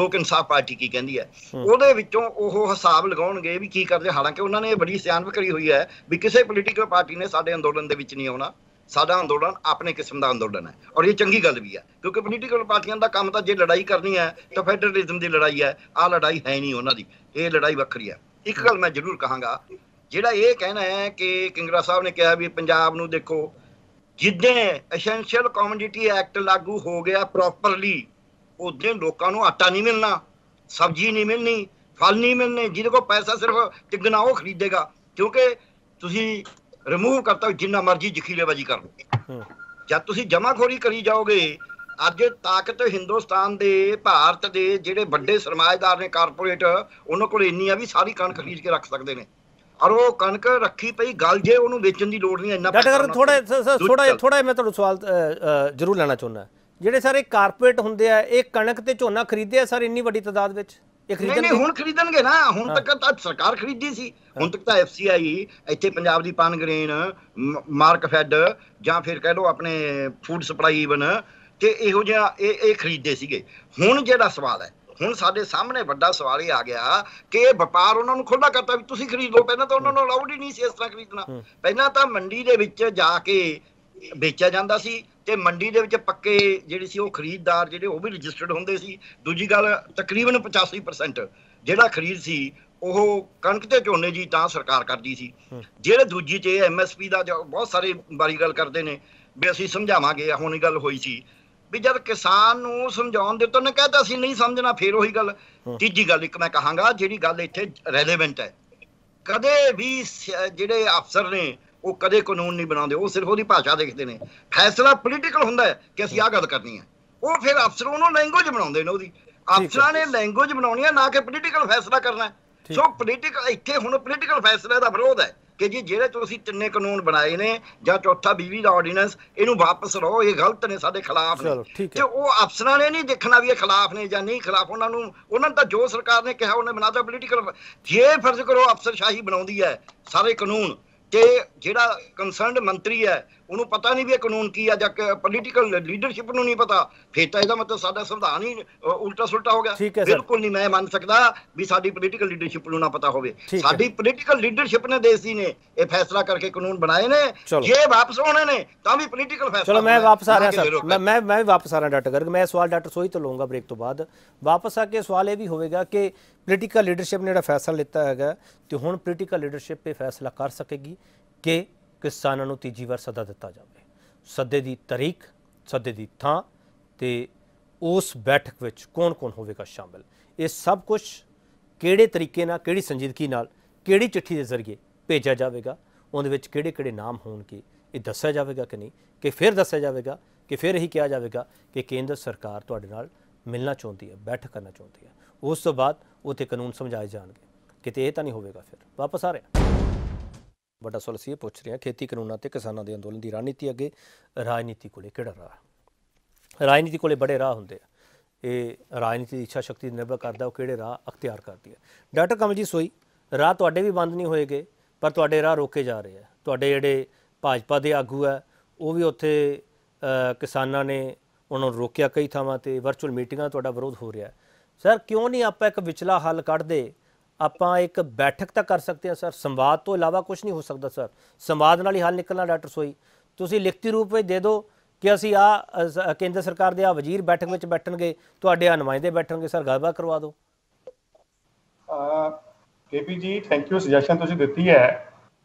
लोक इंसाफ पार्टी की कहती है, उहदे विचों ओह हिसाब लगाउणगे भी की करदे। हालांकि उन्होंने बड़ी सियानत करी हुई है भी किसी पोलीटिकल पार्टी ने साडे अंदोलन दे विच नहीं आउणा, साडा अंदोलन अपने किस्म का अंदोलन है और ये चंगी गल भी है क्योंकि पोलीटिकल पार्टियां का काम तो जो लड़ाई करनी है तो फैडरलिज्म की लड़ाई है, आ लड़ाई है नहीं उन्होंने, ये लड़ाई वक्री है। एक गल मैं जरूर कहांगा जिहड़ा ये कहना है कि किंगरा साहब ने कहा भी पंजाब नूं देखो, जिद्दे एसेंशियल कमोडिटी एक्ट लागू हो गया प्रॉपरली उद्दे लोगों को आटा नहीं मिलना, सब्जी नहीं मिलनी, फल नहीं मिलने, जिहदे कोल पैसा सिर्फ तिगना वो खरीदेगा क्योंकि तुसीं रिमूव करता जिन्ना मर्जी जखीरेबाजी कर लो। जब तुसीं जमाखोरी करी जाओगे, अज तक तो हिंदुस्तान के भारत के जिहड़े वड्डे सरमाएदार ने कारपोरेट उन्होंने कोल इन्नी आ भी सारी कणक खरीद के रख सकते हैं और वो कणक रखी पई गल जे उन्होंने बेचण की लोड़ नहीं। इन्ना थोड़ा मैं तुहानूं सवाल जरूर लेना चाहुंदा, ਜਿਹੜੇ ਸਾਰੇ ਕਾਰਪੋਰੇਟ ਹੁੰਦੇ ਆ ਇਹ ਕਣਕ ਤੇ ਝੋਨਾ ਖਰੀਦਦੇ ਆ ਸਰ ਇੰਨੀ ਵੱਡੀ ਤਾਦਾਦ ਵਿੱਚ, ਇਹ ਖਰੀਦਣਗੇ ਹੁਣ ਖਰੀਦਣਗੇ ਨਾ, ਹੁਣ ਤੱਕ ਤਾਂ ਸਰਕਾਰ ਖਰੀਦੀ ਸੀ, ਹੁਣ ਤੱਕ ਤਾਂ FCI ਇੱਥੇ ਪੰਜਾਬ ਦੀ ਪਾਨਗ੍ਰੇਨ ਮਾਰਕਫੈਡ ਜਾਂ ਫਿਰ ਕਹਿ ਲਓ ਆਪਣੇ ਫੂਡ ਸਪਲਾਈ ਇਵਨ ਤੇ ਇਹੋ ਜਿਹਾ ਇਹ ਖਰੀਦਦੇ ਸੀਗੇ। ਹੁਣ ਜਿਹੜਾ ਸਵਾਲ ਹੈ, ਹੁਣ ਸਾਡੇ ਸਾਹਮਣੇ ਵੱਡਾ ਸਵਾਲ ਇਹ ਆ ਗਿਆ ਕਿ ਇਹ ਵਪਾਰ ਉਹਨਾਂ ਨੂੰ ਖੁੱਲ੍ਹਾ ਕਰਤਾ ਵੀ ਤੁਸੀਂ ਖਰੀਦ ਲਓ, ਪਹਿਲਾਂ ਤਾਂ ਉਹਨਾਂ ਨੂੰ ਅਲਾਊਡ ਹੀ ਨਹੀਂ ਸੀ ਇਸ ਤਰ੍ਹਾਂ ਖਰੀਦਣਾ। ਪਹਿਲਾਂ ਤਾਂ ਮੰਡੀ ਦੇ ਵਿੱਚ ਜਾ ਕੇ बेचा जाता सी ते मंडी दे विच पक्के जिहड़े सी ओह खरीददार जिहड़े ओह भी रजिस्टर्ड होंदे सी। दूजी गल तकरीबन 85% जिहड़ा खरीद सी ओह कणक ते झोने जी तां सरकार करदी सी। जिहड़े दूजी ते MSP दा बहुत सारे बारी गल करदे ने भी असीं समझावांगे, हुण गल होई सी भी जब किसान नूं समझाउण दे तां कहता सी नहीं समझना, फिर ओही गल। तीजी गल एक मैं कहांगा जिहड़ी गल इत्थे रेलेवेंट है, कदे भी जिहड़े अफसर ने वो कदे कानून नहीं बनाते, वो सिर्फ वो भाषा देखते हैं, फैसला पोलीटिकल होंदा है कि असीं आह गल करनी है, वो फिर अफसर उन्होंने लैंगुएज बनाते हैं, वो अफसर ने लैंगुएज बनानी है ना कि पोलीटिकल फैसला करना है। सो पोलीटिकल इत्थे हुण पोलीटिकल फैसले का विरोध है कि जी जिहड़े तुसीं 3 कानून बनाए ने जां चौथा बीवी का ऑर्डीनेंस इहनूं वापस लो, ये गलत ने साडे खिलाफ ने। ते वो अफसरां ने नहीं देखना भी ये खिलाफ ने जां नहीं खिलाफ, उन्हां दा जो सरकार ने कहा उन्हें बनाता पोलीटिकल। जे फर्ज करो अफसरशाही बनाउंदी है सारे कानून ते जिहड़ा कंसर्नड मंत्री है उन्होंने पता नहीं भी ये कानून की है जां पोलीटिकल लीडरशिप नूं नहीं पता, फिर तो इसदा मतलब साडा संविधान ही उल्टा सुलटा हो गया। बिल्कुल नहीं मैं मान सकदा भी साडी पोलीटिकल लीडरशिप नूं ना पता होवे। साडी पोलीटिकल लीडरशिप ने देश दी ने ये फैसला करके कानून बनाए ने, जे वापस होणे ने तां भी पोलीटिकल फैसला। चलो मैं वापस आ रहा सर, मैं वापस आ रहा डॉक्टर गर्ग, मैं सवाल डॉक्टर सोई तो लूँगा ब्रेक तो बाद। वापस आके सवाल यह भी होगा कि पोलीटिकल लीडरशिप ने जिहड़ा फैसला लिता है तो हुण पोलीटिकल लीडरशिप पे फैसला कर सकेगी कि किसानों को तीजी बार सदा दिता जाए, सदे की तारीख, सदे की थां ते उस बैठक विच कौन कौन होगा शामिल, ये सब कुछ किहड़े तरीके नाल, किहड़ी संजीदगी नाल, किहड़ी चिट्ठी के जरिए भेजा जाएगा, उहदे विच किहड़े किहड़े नाम होणगे ये दस्सिया जाएगा कि नहीं, कि फिर दस्सिया जाएगा कि फिर यही कहा जाएगा कि केंद्र सरकार तुहाडे नाल मिलना चाहुंदी है, बैठक करना चाहुंदी है। उस तो बाद उत्थे कानून समझाए जाएंगे किते यह तो नहीं होगा। फिर वापस आ रहा बड़ा सवाल असीं पुछ रहे हैं खेती कानूनों ते किसानों के अंदोलन की रणनीति अगे राजनीति कोले किहड़ा राह। राजनीति कोले बड़े राह हुंदे आ, ये राजनीति इच्छा शक्ति निर्भर करता कि राह अख्तियार करती है। डॉक्टर कमलजीत सोई राह तुहाडे भी बंद नहीं होएगे पर तुहाडे राह रोके जा रहे हैं। तुहाडे जिहड़े भाजपा के आगू है वो भी उत्थे किसानां ने उन्होंने रोकिया, कई थावां ते वर्चुअल मीटिंगां तुहाडा विरोध हो रहा है। सर क्यों नहीं आप एक विचला हल कढ़दे, आप एक बैठक तो कर सकते हैं सर, संवाद तो इलावा कुछ नहीं हो सकता सर, संवाद नाल ही हल निकलना। डॉक्टर सोई तुसीं लिखती रूप में दे दो कि असीं आ केंद्र सरकार दे आ वजीर बैठक में बैठणगे, तुहाडे आ नुमाइंदे बैठणगे, सर गलबात करवा दो। K P ji thank you, suggestion तुसीं दित्ती है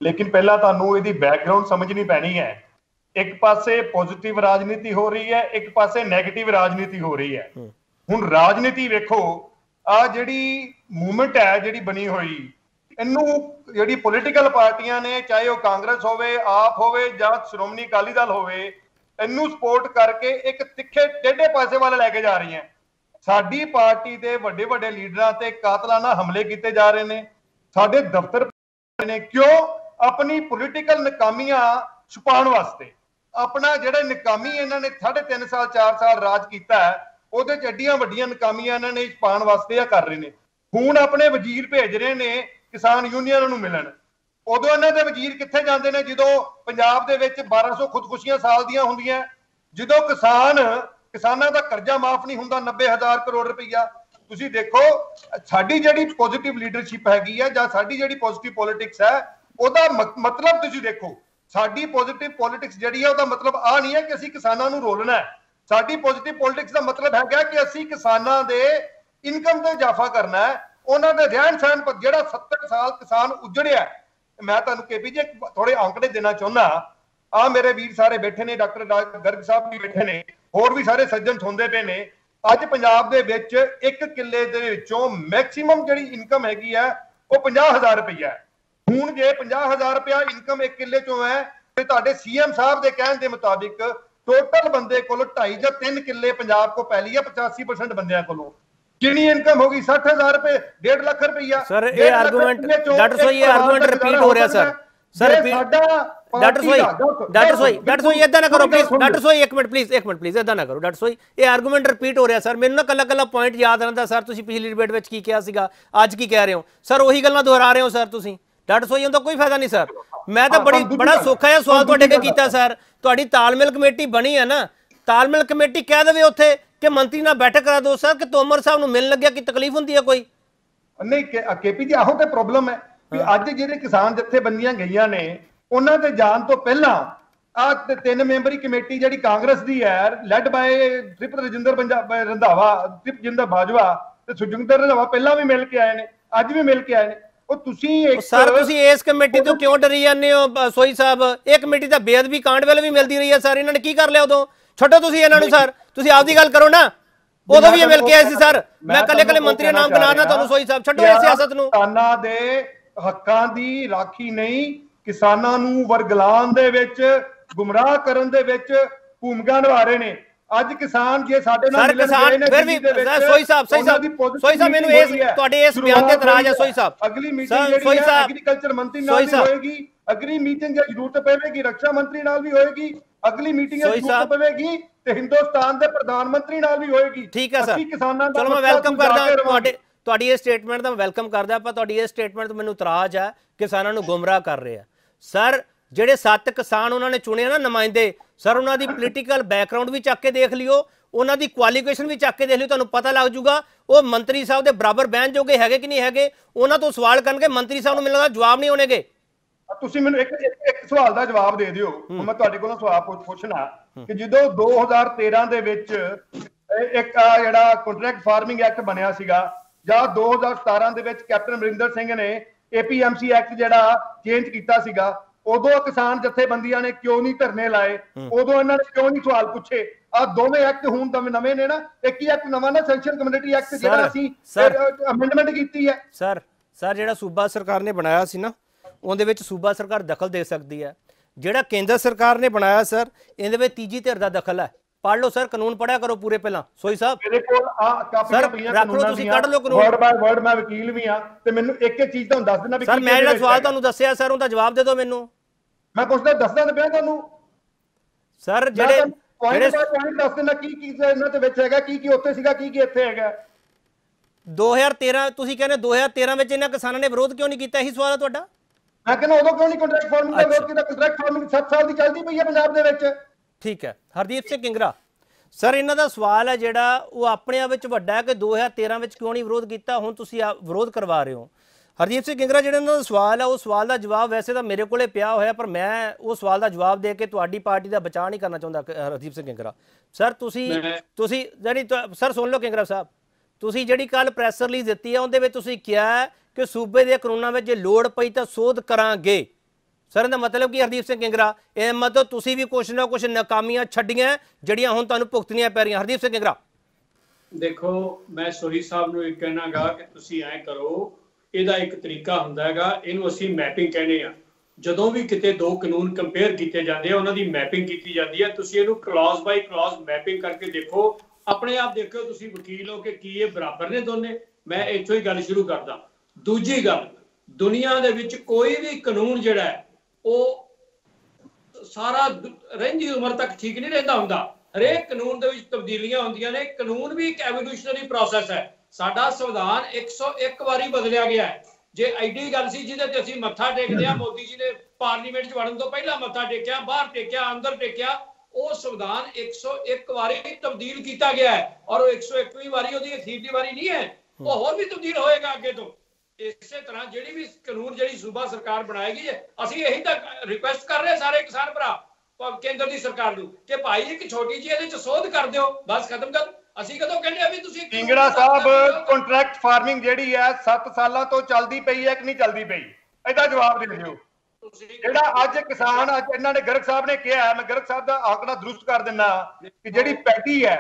लेकिन पहला तुहानूं इहदी बैकग्राउंड समझनी पैनी है। एक पासे पॉजिटिव राजनीति हो रही है, एक पासे नैगेटिव राजनीति हो रही है। हुण राजनीति वेखो आ जिहड़ी मूवमेंट है जिहड़ी बनी हुई, इनू जिहड़ी पॉलिटिकल पार्टियां ने चाहे वह कांग्रेस होवे, आप होवे जां श्रोमणी अकाली दल होवे, इनू सपोर्ट करके एक तिखे टेढ़े पासे वाले लैके जा रही हैं। साडी पार्टी दे वड्डे वड्डे लीडरां ते कातलाना हमले किए जा रहे हैं, साडे दफ्तर ने क्यों अपनी पोलिटिकल नाकामियां छुपाने वास्ते। अपना जिहड़ा नाकामी इन्होंने 3.5 साल 4 साल राज किया है ਉਹਦੇ ਚ ਐਡੀਆਂ ਵੱਡੀਆਂ ਨਕਾਮੀਆਂ ਇਹਨਾਂ ਨੇ ਛੁਪਾਉਣ ਵਾਸਤੇ ਆ ਕਰ ਰਹੇ ਨੇ। ਹੁਣ ਆਪਣੇ ਵਜ਼ੀਰ ਭੇਜ ਰਹੇ ਨੇ ਕਿਸਾਨ ਯੂਨੀਅਨਾਂ ਨੂੰ ਮਿਲਣ, ਉਦੋਂ ਇਹਨਾਂ ਦੇ ਵਜ਼ੀਰ ਕਿੱਥੇ ਜਾਂਦੇ ਨੇ ਜਦੋਂ ਪੰਜਾਬ ਦੇ ਵਿੱਚ 1200 ਖੁਦਕੁਸ਼ੀਆਂ ਸਾਲ ਦੀਆਂ ਹੁੰਦੀਆਂ, ਜਦੋਂ ਕਿਸਾਨਾਂ ਦਾ ਕਰਜ਼ਾ ਮਾਫ ਨਹੀਂ ਹੁੰਦਾ 90,000 ਕਰੋੜ ਰੁਪਈਆ। ਤੁਸੀਂ ਦੇਖੋ ਸਾਡੀ ਜਿਹੜੀ ਪੋਜ਼ਿਟਿਵ ਲੀਡਰਸ਼ਿਪ ਹੈਗੀ ਆ ਜਾਂ ਸਾਡੀ ਜਿਹੜੀ ਪੋਜ਼ਿਟਿਵ ਪੋਲਿਟਿਕਸ ਹੈ ਉਹਦਾ ਮਤਲਬ ਤੁਸੀਂ ਦੇਖੋ, ਸਾਡੀ ਪੋਜ਼ਿਟਿਵ ਪੋਲਿਟਿਕਸ ਜਿਹੜੀ ਆ ਉਹਦਾ ਮਤਲਬ ਆ ਨਹੀਂ ਹੈ ਕਿ ਅਸੀਂ ਕਿਸਾਨਾਂ ਨੂੰ ਰੋਲਣਾ ਹੈ। ਸਾਡੀ ਪੋਜ਼ਿਟਿਵ ਪੋਲਿਟਿਕਸ ਦਾ ਮਤਲਬ ਹੈਗਾ ਕਿ ਅਸੀਂ ਕਿਸਾਨਾਂ ਦੇ ਇਨਕਮ ਤੇ ਇਜ਼ਾਫਾ ਕਰਨਾ ਹੈ, ਉਹਨਾਂ ਦੇ ਰਹਿਣ ਸਹਿਣ ਪਰ ਜਿਹੜਾ 70 ਸਾਲ ਕਿਸਾਨ ਉਜੜਿਆ। ਮੈਂ ਤੁਹਾਨੂੰ ਕੇਪੀ ਜੀ ਥੋੜੇ ਅੰਕੜੇ ਦੇਣਾ ਚਾਹੁੰਦਾ, ਆ ਮੇਰੇ ਵੀਰ ਸਾਰੇ ਬੈਠੇ ਨੇ, ਡਾਕਟਰ ਗਰਗ ਸਾਹਿਬ ਵੀ ਬੈਠੇ ਨੇ, ਹੋਰ ਵੀ ਸਾਰੇ ਸੱਜਣ ਸੁਣਦੇ ਪਏ ਨੇ। ਅੱਜ ਪੰਜਾਬ ਦੇ ਵਿੱਚ ਇੱਕ ਕਿੱਲੇ ਦੇ ਵਿੱਚੋਂ ਮੈਕਸਿਮਮ ਜਿਹੜੀ ਇਨਕਮ ਹੈਗੀ ਆ ਉਹ 50,000 ਰੁਪਈਆ ਹੈ। ਹੁਣ ਜੇ 50,000 ਰੁਪਇਆ ਇਨਕਮ ਇੱਕ ਕਿੱਲੇ ਚੋਂ ਹੈ ਤੇ ਤੁਹਾਡੇ ਸੀਐਮ ਸਾਹਿਬ ਦੇ ਕਹਿਣ ਦੇ ਮੁਤਾਬਿਕ टोटल बंदे को 2.5 या 3 किले पंजाब को पहली है 85% बंदे को कितनी इनकम होगी 60,000 रुपए 1.5 लाख रुपया। सर ये आर्गुमेंट डॉक्टर सोई ये आर्गुमेंट रिपीट हो रहा है सर, सर डॉक्टर सोई ऐसा ना करो प्लीज, डॉक्टर सोई एक मिनट प्लीज ऐसा ना करो। डॉक्टर सोई ये आर्गुमेंट रिपीट हो रहा है सर, मैनू ना कला पॉइंट याद रखता सर, तुसीं पिछली डिबेट विच की कहा सीगा अज की कह रहे हो सर, ओही गल्लां दोहरा रहे हो सर तुसीं। डॉक्टर सोई उनका कोई फायदा नहीं सर, मैं तो बड़ा सौखा जिहा सवाल तुहाडे ते कीता सर। तुहाडी तालमेल कमेटी बनी है ना, तालमेल कमेटी कह देवे उत्थे कि मंत्री नाल बैठक करा दो सर, कि तोमर साहब नूं मिलण लग्गिया कि तकलीफ हुंदी है कोई नहीं। केपी जी आहो ते प्रॉब्लम है कि अज जिहड़े किसान जथेबंदियां गईयां ने उन्हां दे जाण तों पहलां आ 3 मैंबरी कमेटी जिहड़ी कांग्रेस दी है led by triple Rajinder Randhawa, Jinder Bajwa ते सुजिंदर रंधावा पहलां भी मिल के आए ने, अज भी मिल के आए ने। ਹੱਕਾਂ ਦੀ ਰਾਖੀ ਨਹੀਂ, ਕਿਸਾਨਾਂ ਨੂੰ ਵਰਗਲਾਣ ਦੇ ਵਿੱਚ ਗੁੰਮਰਾਹ ਕਰਨ ਦੇ ਵਿੱਚ ਭੂਮਿਕਾ ਨਿਭਾ ਰਹੇ ਨੇ। ਅੱਜ ਕਿਸਾਨ ਜੇ ਸਾਡੇ ਨਾਲ ਮਿਲਣਗੇ ਫਿਰ ਵੀ ਸੋਈ ਸਾਹਿਬ ਮੈਨੂੰ ਇਸ ਤੁਹਾਡੇ ਇਸ ਬਿਆਨ ਤੇ ਇਤਰਾਜ਼ ਹੈ ਸੋਈ ਸਾਹਿਬ। ਅਗਲੀ ਮੀਟਿੰਗ ਜਿਹੜੀ ਐਗਰੀਕਲਚਰ ਮੰਤਰੀ ਨਾਲ ਵੀ ਹੋਏਗੀ, ਅਗਲੀ ਮੀਟਿੰਗ ਜੇ ਜ਼ਰੂਰਤ ਪਵੇਗੀ ਰੱਖਿਆ ਮੰਤਰੀ ਨਾਲ ਵੀ ਹੋਏਗੀ, ਅਗਲੀ ਮੀਟਿੰਗ ਜੇ ਜ਼ਰੂਰਤ ਪਵੇਗੀ ਤੇ ਹਿੰਦੁਸਤਾਨ ਦੇ ਪ੍ਰਧਾਨ ਮੰਤਰੀ ਨਾਲ ਵੀ ਹੋਏਗੀ। ਠੀਕ ਹੈ ਸਰ, ਚਲੋ ਮੈਂ ਵੈਲਕਮ ਕਰਦਾ ਤੁਹਾਡੀ ਇਹ ਸਟੇਟਮੈਂਟ ਦਾ, ਮੈਂ ਵੈਲਕਮ ਕਰਦਾ ਪਰ ਤੁਹਾਡੀ ਇਹ ਸਟੇਟਮੈਂਟ ਤੋਂ ਮੈਨੂੰ ਇਤਰਾਜ਼ ਹੈ, ਕਿਸਾਨਾਂ ਨੂੰ ਗੁੰਮਰਾਹ ਕਰ ਰਹੇ ਆ ਸਰ। ਜਿਹੜੇ 7 ਕਿਸਾਨ ਉਹਨਾਂ ਨੇ ਚੁਣੇ ਨਾ ਨੁਮਾਇੰਦੇ ਸਰ, ਉਹਨਾਂ ਦੀ ਪੋਲੀਟੀਕਲ ਬੈਕਗ੍ਰਾਉਂਡ ਵੀ ਚੱਕ ਕੇ ਦੇਖ ਲਿਓ, ਉਹਨਾਂ ਦੀ ਕੁਆਲੀਫਿਕੇਸ਼ਨ ਵੀ ਚੱਕ ਕੇ ਦੇਖ ਲਿਓ, ਤੁਹਾਨੂੰ ਪਤਾ ਲੱਗ ਜੂਗਾ ਉਹ ਮੰਤਰੀ ਸਾਹਿਬ ਦੇ ਬਰਾਬਰ ਬਹਿਣ ਜੋਗੇ ਹੈਗੇ ਕਿ ਨਹੀਂ ਹੈਗੇ। ਉਹਨਾਂ ਤੋਂ ਸਵਾਲ ਕਰਨਗੇ ਮੰਤਰੀ ਸਾਹਿਬ ਨੂੰ ਮਿਲਣ ਦਾ ਜਵਾਬ ਨਹੀਂ ਹੋਣਗੇ। ਤੁਸੀਂ ਮੈਨੂੰ ਇੱਕ ਸਵਾਲ ਦਾ ਜਵਾਬ ਦੇ ਦਿਓ, ਮੈਂ ਤੁਹਾਡੇ ਕੋਲੋਂ ਸਵਾਲ ਪੁੱਛਣਾ ਕਿ ਜਦੋਂ 2013 ਦੇ ਵਿੱਚ ਇੱਕ ਜਿਹੜਾ ਕੰਟਰੈਕਟ ਫਾਰਮਿੰਗ ਐਕਟ ਬਣਿਆ ਸੀਗਾ ਜਾਂ 2017 ਦੇ ਵਿੱਚ ਕੈਪਟਨ ਅਮਰਿੰਦਰ ਸਿੰਘ ਨੇ APMC ਐਕਟ ਜਿਹੜਾ ਚੇਂਜ ਕੀਤਾ ਸੀਗਾ, ਉਦੋਂ ਕਿਸਾਨ ਜਥੇਬੰਦੀਆਂ ਨੇ ਕਿਉਂ ਨਹੀਂ ਧਰਨੇ ਲਾਏ, ਉਦੋਂ ਇਹਨਾਂ ਨੇ ਕਿਉਂ ਨਹੀਂ ਸਵਾਲ ਪੁੱਛੇ। ਆ ਦੋਵੇਂ ਐਕਟ ਹੁਣ ਤਾਂ ਨਵੇਂ ਨੇ ਨਾ, ਇੱਕ ਹੀ ਐਕਟ ਨਵਾਂ ਨਾ ਸੈਂਕਸ਼ਨ ਕਮਿਊਨਿਟੀ ਐਕਟ ਜਿਹੜਾ ਅਸੀਂ ਅਮੈਂਡਮੈਂਟ ਕੀਤੀ ਹੈ ਸਰ। ਜਿਹੜਾ ਸੂਬਾ ਸਰਕਾਰ ਨੇ ਬਣਾਇਆ ਸੀ ਨਾ ਉਹਦੇ ਵਿੱਚ ਸੂਬਾ ਸਰਕਾਰ ਦਖਲ ਦੇ ਸਕਦੀ ਹੈ, ਜਿਹੜਾ ਕੇਂਦਰ ਸਰਕਾਰ ਨੇ ਬਣਾਇਆ ਸਰ ਇਹਦੇ ਵਿੱਚ ਤੀਜੀ ਧਿਰ ਦਾ ਦਖਲ ਹੈ। पढ़ लो सर, कानून पढ़ा करो पूरे पहला। सोई साहब मेरे कोल आ काफी पईयां कानून ਤੁਸੀਂ ਕੱਢ ਲਓ ਕਾਨੂੰਨ ਵਰਡ ਬਾਈ ਵਰਡ। ਮੈਂ ਵਕੀਲ ਵੀ ਆ ਤੇ ਮੈਨੂੰ ਇੱਕ ਇੱਕ ਚੀਜ਼ ਤੁਹਾਨੂੰ ਦੱਸ ਦੇਣਾ ਵੀ ਸਰ ਮੈਂ ਜਿਹੜਾ ਸਵਾਲ ਤੁਹਾਨੂੰ ਦੱਸਿਆ ਸਰ ਉਹਦਾ ਜਵਾਬ ਦੇ ਦਿਓ ਮੈਨੂੰ। ਮੈਂ ਪੁੱਛਦਾ ਦੱਸਦਾ ਤੇ ਪਿਆ ਤੁਹਾਨੂੰ ਸਰ ਜਿਹੜੇ ਪੁਆਇੰਟ ਦੱਸ ਦੇਣਾ ਕੀ ਕੀ ਇਹਨਾਂ ਦੇ ਵਿੱਚ ਹੈਗਾ, ਕੀ ਕੀ ਉੱਥੇ ਸੀਗਾ, ਕੀ ਕੀ ਇੱਥੇ ਹੈਗਾ। 2013 ਤੁਸੀਂ ਕਹਿੰਦੇ 2013 ਵਿੱਚ ਇਹਨਾਂ ਕਿਸਾਨਾਂ ਨੇ ਵਿਰੋਧ ਕਿਉਂ ਨਹੀਂ ਕੀਤਾ, ਇਹੀ ਸਵਾਲ ਹੈ ਤੁਹਾਡਾ। ਮੈਂ ਕਹਿੰਦਾ ਉਦੋਂ ਕਿਉਂ ਨਹੀਂ ਕੰਟਰੈਕਟ ਫਾਰਮਿੰਗ ਦਾ ਵਿਰੋਧ ਕੀਤਾ। ਕੰਟਰੈਕਟ ਫਾਰਮਿੰਗ 7 ਸਾਲ ਦੀ ਚੱਲਦੀ ਪਈ ਹੈ ਪੰਜਾਬ ਦੇ ਵਿੱਚ। ठीक है हरदीप सिंह किंगरा सर इन्हां दा सवाल है जिहड़ा वो अपने आप विच वड्डा है कि 2013 विच क्यों नहीं विरोध किया, हुण तुसीं विरोध करवा रहे हो। हरदीप सिंह किंगरा जिहड़ा इन्हां दा सवाल है उस सवाल दा जवाब वैसे तो मेरे कोले पिया होया पर मैं उस सवाल दा जवाब दे के तुहाडी पार्टी दा बचाव नहीं करना चाहुंदा। हरदीप सिंह किंगरा सर तुसीं जानी सर सुन लो किंगरा साहब तुसीं जिहड़ी कल प्रैस रिलीज़ दित्ती है उहदे विच तुसीं किहा कि सूबे दे कानूनां विच जे लोड़ पई तां सोध करांगे। सर इहदा मतलब कि हरदीप सिंह किंगरा यह मतलब तुसी भी कुछ ना कुछ नाकामियां छड्डियां जड़ियां हुण तुहानूं भुगतनियां पै रहियां। हरदीप सिंह किंगरा देखो मैं सोही साहब नूं इह कहणागा कि तुसी ऐ करो, इहदा एक तरीका हुंदा हैगा, इहनूं असीं मैपिंग कहने आ। जदों भी किते दो कानून कंपेयर कीते जांदे आ उहनां दी मैपिंग कीती जांदी है। तुसी इहनूं क्लॉज बाय क्लॉज मैपिंग करके देखो, अपने आप देखो तुसी वकील हो कि की इह बराबर ने दोने। मैं इत्थों ही गल शुरू करदा। दूजी गल दुनिया दे विच कोई भी कानून जिहड़ा है सारा रही उम्र तक ठीक नहीं रहता हुंदा। हरेक कानून दे विच तब्दीलियां हुंदियां ने। कानून भी एक एवोल्यूशनरी प्रोसैस है। साडा संविधान 101 वारी बदलिया गया है। जे एडी गल सी जिहदे ते असीं मत्था टेकदे आ, मोदी जी ने पार्लीमेंट च वड़न तों पहला मत्था टेकिया, बाहर टेकिया, अंदर टेकिया, वो संविधान 101 वारी तब्दील किया गया है और 101वीं वारी ओदी अखीरली वारी नहीं है, वो होर भी तब्दील होएगा अगे तो। इस तरह जिहड़ी भी कानून जिहड़ी सूबा सरकार बनाएगी असीं यही तक रिक्वेस्ट कर रहे सारे किसान भरा केंद्र दी सरकार नूं कि भाई एक छोटी जी इहदे च सोध कर दिओ, बस खत्म कर। असीं कदों कहंदे आ वी तुसीं किंगरा साहब कॉन्ट्रैक्ट फार्मिंग जिहड़ी है 7 सालां तों चलदी पई है कि नहीं चलदी पई, इहदा जवाब दे दिओ। जिहड़ा अज किसान अज इन्हां ने गर्ग साहब ने किहा है, मैं गर्ग साहब दा आंकड़ा दुरुस्त कर दिंदा कि जिहड़ी पैडी है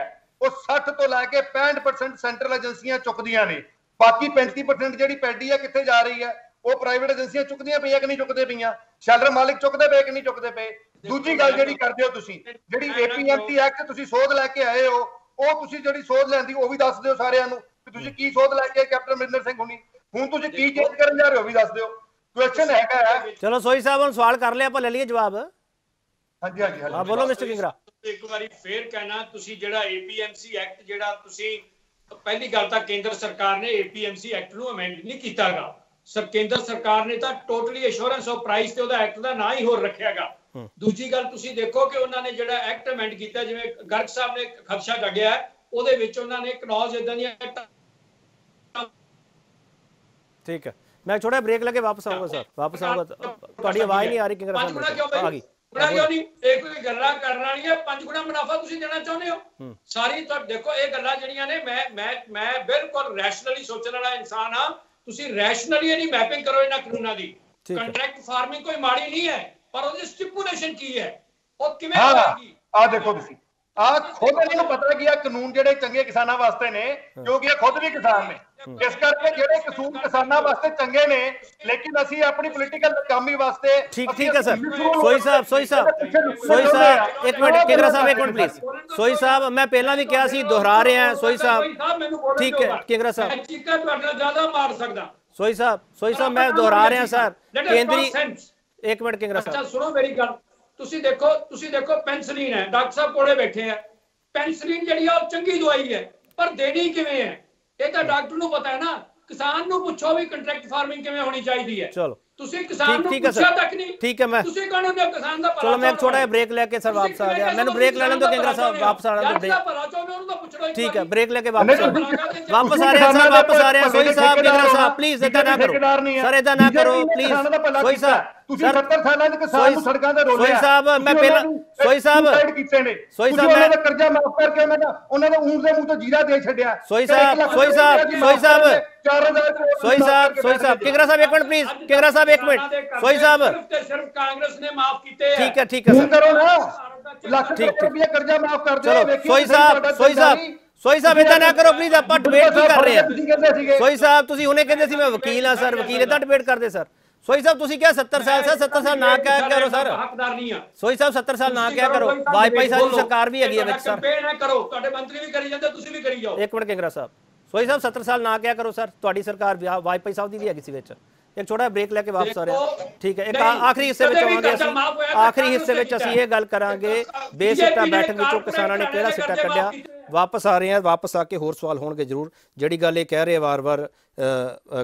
वो 60 तो लैके 65% सेंट्रल एजेंसियां चुकदियां ने, बाकी 35% जिहड़ी पैडी है कित्थे जा रही है वो प्राइवेट एजेंसियां चुकदियां पईयां कि नहीं चुकदे पईयां, शेल्टर मालिक चुकदे पए कि नहीं चुकदे पए। दूजी गल जिहड़ी करदे हो तुसीं जिहड़ी एपीएमटी एक्ट तुसीं सोध लैके आए हो, वो तुसीं जिहड़ी सोध लैंदी वो भी दस दिओ सारिआं नूं कि तुसीं की सोध लैके कैप्टन अमरिंदर सिंह हुणी हुण तुसीं की चेंज करन जा रहे हो, भी दस दिओ। क्वेश्चन हैगा चलो सोई साहब हुण सवाल कर लिया, आपां ले लईए जवाब। ਹਾਂਜੀ ਹਾਂਜੀ ਹਾਂ ਬੋਲੋ ਮਿਸਟਰ ਕਿੰਗਰਾ। ਇੱਕ ਵਾਰੀ ਫੇਰ ਕਹਿਣਾ ਤੁਸੀਂ ਜਿਹੜਾ एपीएमसी ਐਕਟ ਜਿਹੜਾ ਤੁਸੀਂ पहली गल तो केंद्र सरकार ने एपीएमसी एक्ट नूं अमेंड नहीं कीता गा। सब केंद्र सरकार ने तो टोटली एश्योरेंस ऑफ प्राइस ते उहदा एक्ट दा नाम ही होर रखिया गा। दूजी गल तुसीं देखो कि उन्होंने जिहड़ा एक्ट अमेंड कीता जिवें गर्ग साहब ने खदशा जगिया है उहदे विच उन्होंने एक क्लॉज इदां दी। ठीक है मैं छोटा ब्रेक लगे वापस आऊंगा सर, वापस आऊंगा। तुहाडी आवाज नहीं आ रही किंगरा साहब। आ गई ਕਾਨੂੰਨ ਜਿਹੜੇ ਚੰਗੇ ਕਿਸਾਨਾਂ ਵਾਸਤੇ ਨੇ ਕਿਉਂਕਿ ਇਹ ਖੁਦ ਵੀ ਕਿਸਾਨ ਨੇ, ਇਸ ਕਰਕੇ ਜਿਹੜੇ ਕਸੂਰ ਕਿਸਾਨਾਂ ਵਾਸਤੇ ਚੰਗੇ ਨੇ ਲੇਕਿਨ ਅਸੀਂ ਆਪਣੀ ਪੋਲੀਟੀਕਲ ਨਕਾਮੀ ਵਾਸਤੇ। ਠੀਕ ਹੈ ਸਰ ਸੋਈ ਸਾਹਿਬ ਇੱਕ ਮਿੰਟ ਕਿੰਗਰਾ ਸਾਹਿਬ ਇੱਕ ਮਿੰਟ ਪਲੀਜ਼। ਸੋਈ ਸਾਹਿਬ ਮੈਂ ਪਹਿਲਾਂ ਵੀ ਕਿਹਾ ਸੀ ਦੁਹਰਾ ਰਹੇ ਹਾਂ ਸੋਈ ਸਾਹਿਬ। ਠੀਕ ਹੈ ਕਿੰਗਰਾ ਸਾਹਿਬ ਚੀਕਾ ਤੁਹਾਡਾ ਜ਼ਿਆਦਾ ਮਾਰ ਸਕਦਾ। ਸੋਈ ਸਾਹਿਬ ਮੈਂ ਦੁਹਰਾ ਰਿਹਾ ਸਰ ਕੇਂਦਰੀ ਇੱਕ ਮਿੰਟ ਕਿੰਗਰਾ ਸਾਹਿਬ। ਅੱਛਾ ਸੁਣੋ ਮੇਰੀ ਗੱਲ, ਤੁਸੀਂ ਦੇਖੋ ਪੈਨਸਲੀਨ ਹੈ, ਡਾਕਟਰ ਸਾਹਿਬ ਕੋਲੇ ਬੈਠੇ ਆ। ਪੈਨਸਲੀਨ ਜਿਹੜੀ ਆ ਉਹ ਚੰਗੀ ਦਵਾਈ ਹੈ ਪਰ ਦੇਣੀ ਕਿਵੇਂ ਹੈ ਇਹ ਤਾਂ ਡਾਕਟਰ ਨੂੰ ਪਤਾ ਹੈ ਨਾ। ਕਿਸਾਨ ਨੂੰ ਪੁੱਛੋ ਵੀ ਕੰਟਰੈਕਟ ਫਾਰਮਿੰਗ ਕਿਵੇਂ ਹੋਣੀ ਚਾਹੀਦੀ ਹੈ। ਚਲੋ ਤੁਸੀਂ ਕਿਸਾਨ ਨੂੰ ਪੁੱਛਿਆ ਤੱਕ ਨਹੀਂ। ਠੀਕ ਹੈ ਮੈਂ ਤੁਸੀਂ ਕਹਿੰਦੇ ਹੋ ਕਿਸਾਨ ਦਾ ਭਲਾ। ਚਲੋ ਮੈਂ ਥੋੜਾ ਜਿਹਾ ਬ੍ਰੇਕ ਲੈ ਕੇ ਸਰ ਵਾਪਸ ਆ ਗਿਆ। ਮੈਨੂੰ ਬ੍ਰੇਕ ਲੈਣ ਦਿਓ ਕਿੰਗਰਾ ਸਾਹਿਬ, ਵਾਪਸ ਆ ਲੈਣ ਦਿਓ ਬ੍ਰੇਕ। ਭਲਾ ਚਾਹੁੰਦੇ ਉਹਨੂੰ ਤਾਂ ਪੁੱਛਣਾ ਹੀ। ਠੀਕ ਹੈ ਬ੍ਰੇਕ ਲੈ ਕੇ ਵਾਪਸ ਆ ਰਹੇ ਹਾਂ ਸੋਈ ਸਾਹਿਬ। ਕਿੰਗਰਾ ਸਾਹਿਬ ਪਲੀਜ਼ ਇਦਾਂ ਨਾ ਕਰੋ ਸਰ, ਇਦਾਂ ਨਾ ਕਰੋ ਪਲੀਜ਼। ਸੋਈ ਸਾਹਿਬ ਤੁਸੀਂ 70 ਸਾਲਾਂ ਦੇ ਕਿਸਾਨ ਨੂੰ ਸੜਕਾਂ ਤੇ ਰੋਲਿਆ। ਸੋਈ ਸਾਹਿਬ ਉਹਨਾਂ ਦਾ ਕਰਜ਼ਾ ਮਾਫ ਕਰਕੇ ਉਹਨਾਂ ਦਾ ਊਂਠ ਦੇ ਮੂੰਹ ਤੋਂ ਜੀਰਾ ਦੇ ਛੱਡਿਆ। ਸੋਈ ਸਾਹਿਬ ਕਿੰਗਰਾ ਸਾਹਿਬ ਇੱਕ ਮਿੰਟ ਪਲੀਜ਼। ਕਿੰਗਰਾ ਸਾਹਿਬ ਇੱਕ ਮਿੰਟ। ਸੋਈ ਸਾਹਿਬ ਸਿਰਫ ਕਾਂਗਰਸ ਨੇ ਮਾਫ ਕੀਤੇ। ਠੀਕ ਹੈ ਸਰ ਕਰੋ ਨਾ ਲੱਖ ਰੁਪਏ ਕਰਜ਼ਾ ਮਾਫ ਕਰ ਦਿਓ। ਸੋਈ ਸਾਹਿਬ ਇਦਾਂ ਨਾ ਕਰੋ ਪਲੀਜ਼, ਆਪਾਂ ਡਿਬੇਟ ਨਹੀਂ ਕਰ ਰਹੇ ਆ। ਸੋਈ ਸਾਹਿਬ ਤੁਸੀਂ ਹੁਣੇ ਕਹਿੰਦੇ ਸੀ ਮੈਂ ਵਕੀਲ ਆ ਸਰ, ਵਕੀਲ ਇਦਾਂ ਡਿਬੇਟ ਕਰਦੇ ਸਰ। सोई साहब तुसी क्या 70 साल से 70 साल ना क्या करो सर सोई साहब 70 साल ना क्या करो वाईफाई साहब सरकार भी हैगी है ਵਿੱਚ ਸਰ ਕੰਪੇਨ ਨਾ ਕਰੋ ਤੁਹਾਡੇ ਮੰਤਰੀ ਵੀ ਕਰੀ ਜਾਂਦੇ ਤੁਸੀਂ ਵੀ ਕਰੀ ਜਾਓ ਇੱਕ ਮਿੰਟ ਕਿੰਗਰਾ ਸਾਹਿਬ ਸੋਈ ਸਾਹਿਬ 70 ਸਾਲ ਨਾ ਕਿਆ ਕਰੋ ਸਰ ਤੁਹਾਡੀ ਸਰਕਾਰ ਵਾਈਫਾਈ ਸਾਹਿਬ ਦੀ ਵੀ ਹੈਗੀ ਸੀ ਵਿੱਚ एक छोटा ब्रेक लेके वापस आ रहे ठीक है एक आखिरी हिस्से में आखिरी हिस्से में असं ये गल करांगे बेसिट्टा बैठक विचों किसानों ने किहड़ा सिट्टा कढ़िया वापस आ रहे हैं वापस आके होर सवाल होणगे जरूर जिहड़ी गल ये कह रहे वार वार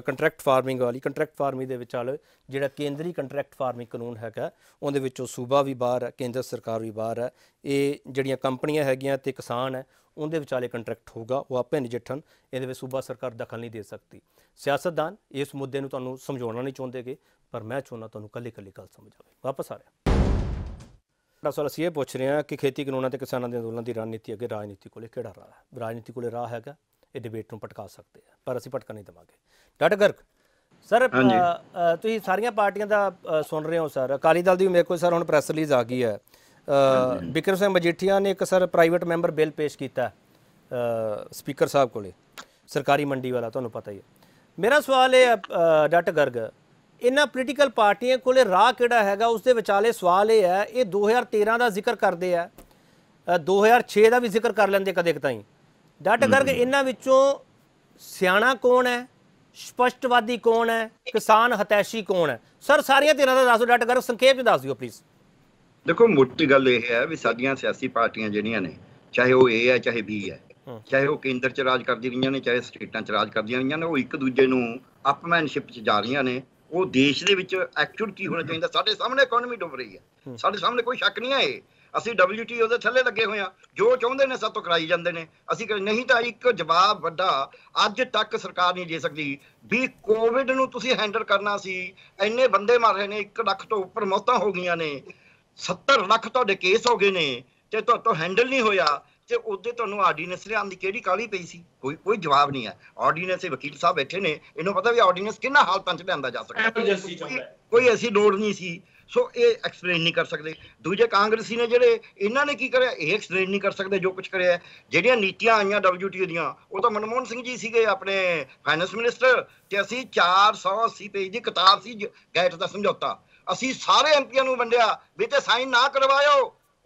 ਕੰਟਰੈਕਟ ਫਾਰਮਿੰਗ वाली ਕੰਟਰੈਕਟ ਫਾਰਮਿੰਗ ਦੇ ਵਿਚਾਲ ਜਿਹੜਾ ਕੇਂਦਰੀ ਕੰਟਰੈਕਟ ਫਾਰਮਿੰਗ ਕਾਨੂੰਨ ਹੈਗਾ ਉਹਦੇ ਵਿੱਚੋਂ ਸੂਬਾ ਵੀ ਬਾਹਰ ਹੈ ਕੇਂਦਰ ਸਰਕਾਰ ਵੀ ਬਾਹਰ ਹੈ ਇਹ ਜਿਹੜੀਆਂ ਕੰਪਨੀਆਂ ਹੈਗੀਆਂ ਤੇ ਕਿਸਾਨ ਹੈ ਉਹਦੇ ਵਿਚਾਲੇ ਕੰਟਰੈਕਟ ਹੋਊਗਾ ਉਹ ਆਪੇ ਨਜਿੱਠਣ ਇਹਦੇ ਵਿੱਚ ਸੂਬਾ ਸਰਕਾਰ ਦਖਲ ਨਹੀਂ ਦੇ ਸਕਦੀ ਸਿਆਸਤਦਾਨ ਇਸ ਮੁੱਦੇ ਨੂੰ ਤੁਹਾਨੂੰ ਸਮਝਾਉਣਾ ਨਹੀਂ ਚਾਹੁੰਦੇਗੇ ਪਰ ਮੈਂ ਚਾਹੁੰਦਾ ਤੁਹਾਨੂੰ ਕੱਲੀ ਕੱਲੀ ਗੱਲ ਸਮਝ ਆਵੇ ਵਾਪਸ ਆ ਰਿਹਾ दरअसल असं ये पूछ रहे हैं कि खेती कानूनों ते किसानों के अंदोलन की रणनीति अगे राजनीति कोले किहड़ा राह है राजनीति कोले राह हैगा ਇਹ ਡਿਬੇਟ ਨੂੰ ਭਟਕਾ ਸਕਦੇ ਆ ਪਰ ਅਸੀਂ ਭਟਕਣ ਨਹੀਂ ਦਵਾਂਗੇ। ਡਾਕਟਰ ਗਰਗ ਸਰ ਤੁਸੀਂ ਸਾਰੀਆਂ ਪਾਰਟੀਆਂ ਦਾ ਸੁਣ ਰਹੇ ਹੋ ਸਰ ਅਕਾਲੀ ਦਲ ਦੀ ਵੀ ਮੇਰੇ ਕੋਲ ਸਰ ਹੁਣ ਪ੍ਰੈਸ ਰਿਲੀਜ਼ ਆ ਗਈ ਹੈ ਬਿਕਰਮ ਸਿੰਘ ਮਜੀਠੀਆ ਨੇ ਇੱਕ ਸਰ ਪ੍ਰਾਈਵੇਟ ਮੈਂਬਰ ਬਿੱਲ ਪੇਸ਼ ਕੀਤਾ ਸਪੀਕਰ ਸਾਹਿਬ ਕੋਲੇ ਸਰਕਾਰੀ ਮੰਡੀ ਵਾਲਾ ਤੁਹਾਨੂੰ ਪਤਾ ਹੀ ਹੈ। ਮੇਰਾ ਸਵਾਲ ਇਹ ਡਾਕਟਰ ਗਰਗ ਇਹਨਾਂ ਪੋਲੀਟੀਕਲ ਪਾਰਟੀਆਂ ਕੋਲੇ ਰਾਹ ਕਿਹੜਾ ਹੈਗਾ ਉਸਦੇ ਵਿਚਾਲੇ ਸਵਾਲ ਇਹ ਹੈ ਇਹ 2013 ਦਾ ਜ਼ਿਕਰ ਕਰਦੇ ਆ 2006 ਦਾ ਵੀ ਜ਼ਿਕਰ ਕਰ ਲੈਂਦੇ ਕਦੇ ਕਤਾਈ ਡਾਕਟਰ ਗਰਗ ਇਹਨਾਂ ਵਿੱਚੋਂ ਸਿਆਣਾ ਕੌਣ ਹੈ ਸਪਸ਼ਟਵਾਦੀ ਕੌਣ ਹੈ ਕਿਸਾਨ ਹਤੈਸ਼ੀ ਕੌਣ ਹੈ ਸਰ ਸਾਰੀਆਂ ਧਿਰਾਂ ਦਾ ਦੱਸੋ ਡਾਕਟਰ ਗਰਗ ਸੰਖੇਪ ਵਿੱਚ ਦੱਸ ਦਿਓ ਪਲੀਜ਼। ਦੇਖੋ ਮੋਟੀ ਗੱਲ ਇਹ ਹੈ ਵੀ ਸਾਡੀਆਂ ਸਿਆਸੀ ਪਾਰਟੀਆਂ ਜਿਹੜੀਆਂ ਨੇ ਚਾਹੇ ਉਹ ਏ ਹੈ ਚਾਹੇ ਬੀ ਹੈ ਚਾਹੇ ਉਹ ਕੇਂਦਰ ਚ ਰਾਜ ਕਰਦੀਆਂ ਰਹੀਆਂ ਨੇ ਚਾਹੇ ਸਟੇਟਾਂ ਚ ਰਾਜ ਕਰਦੀਆਂ ਰਹੀਆਂ ਨੇ ਉਹ ਇੱਕ ਦੂਜੇ ਨੂੰ ਅਪਮੈਨਸ਼ਿਪ ਚ ਜਾ ਰਹੀਆਂ ਨੇ ਉਹ ਦੇਸ਼ ਦੇ ਵਿੱਚ ਐਕਚੁਅਲ ਕੀ ਹੋਣਾ ਚਾਹੀਦਾ ਸਾਡੇ ਸਾਹਮਣੇ ਇਕਨੋਮੀ ਡੁੱਬ ਰਹੀ ਹੈ ਸਾਡੇ ਸਾਹਮਣੇ ਕੋਈ ਸ਼ੱਕ ਨਹੀਂ ਹੈ ਇਹ ਅਸੀਂ WTO ਦੇ ਥੱਲੇ ਲੱਗੇ ਹੋਏ ਆ ਜੋ ਚਾਹੁੰਦੇ ਨੇ ਸਭ ਤੋਂ ਕਰਾਈ ਜਾਂਦੇ ਨੇ ਅਸੀਂ ਨਹੀਂ ਤਾਂ ਇੱਕ ਜਵਾਬ ਵੱਡਾ ਅੱਜ ਤੱਕ ਸਰਕਾਰ ਨਹੀਂ ਦੇ ਸਕਦੀ ਵੀ ਕੋਵਿਡ ਨੂੰ ਤੁਸੀਂ ਹੈਂਡਲ ਕਰਨਾ ਸੀ ਇੰਨੇ ਬੰਦੇ ਮਰ ਰਹੇ ਨੇ 1 ਲੱਖ ਤੋਂ ਉੱਪਰ ਮੌਤਾਂ ਹੋ ਗਈਆਂ ਨੇ 70 ਲੱਖ ਤੁਹਾਡੇ ਕੇਸ ਹੋ ਗਏ ਨੇ ਤੇ ਤੁਹਾਤੋਂ ਹੈਂਡਲ ਨਹੀਂ ਹੋਇਆ ਤੇ ਉਹਦੇ ਤੁਹਾਨੂੰ ਆਰਡੀਨੈਂਸ ਲਿਆਉਣ ਦੀ ਕਿਹੜੀ ਕਾਹਲੀ ਪਈ ਸੀ ਕੋਈ ਜਵਾਬ ਨਹੀਂ ਹੈ ਆਰਡੀਨੈਂਸ ਦੇ ਵਕੀਲ ਸਾਹਿਬ ਬੈਠੇ ਨੇ ਇਹਨੂੰ ਪਤਾ ਵੀ ਆਰਡੀਨੈਂਸ ਕਿੰਨਾ ਹਾਲਤਾਂ ਚ ਲਿਆਂਦਾ ਜਾ ਸਕਦਾ ਕੋਈ ਐਸੀ ਲੋੜ ਨਹੀਂ ਸੀ ਸੋ ਇਹ ਐਕਸਪਲੇਨ ਨਹੀਂ ਕਰ ਸਕਦੇ ਦੂਜੇ ਕਾਂਗਰਸੀ ਨੇ ਜਿਹੜੇ ਇਹਨਾਂ ਨੇ ਕੀ ਕਰਿਆ ਇਹ ਐਕਸਪਲੇਨ ਨਹੀਂ ਕਰ ਸਕਦੇ ਜੋ ਕੁਝ ਕਰਿਆ ਜਿਹੜੀਆਂ ਨੀਤੀਆਂ ਆਈਆਂ WTO ਦੀਆਂ ਉਹ ਤਾਂ ਮਨਮੋਹਨ ਸਿੰਘ ਜੀ ਸੀਗੇ ਆਪਣੇ ਫਾਈਨੈਂਸ ਮਿਨਿਸਟਰ ਤੇ ਅਸੀਂ 480 ਪੇਜ ਦੀ ਕਿਤਾਬ ਸੀ ਗੈਟ ਦਾ ਸਮਝੌਤਾ ਅਸੀਂ ਸਾਰੇ ਐਮਪੀਆਂ ਨੂੰ ਵੰਡਿਆ ਵੀ ਤੇ ਸਾਈਨ ਨਾ ਕਰਵਾਇਓ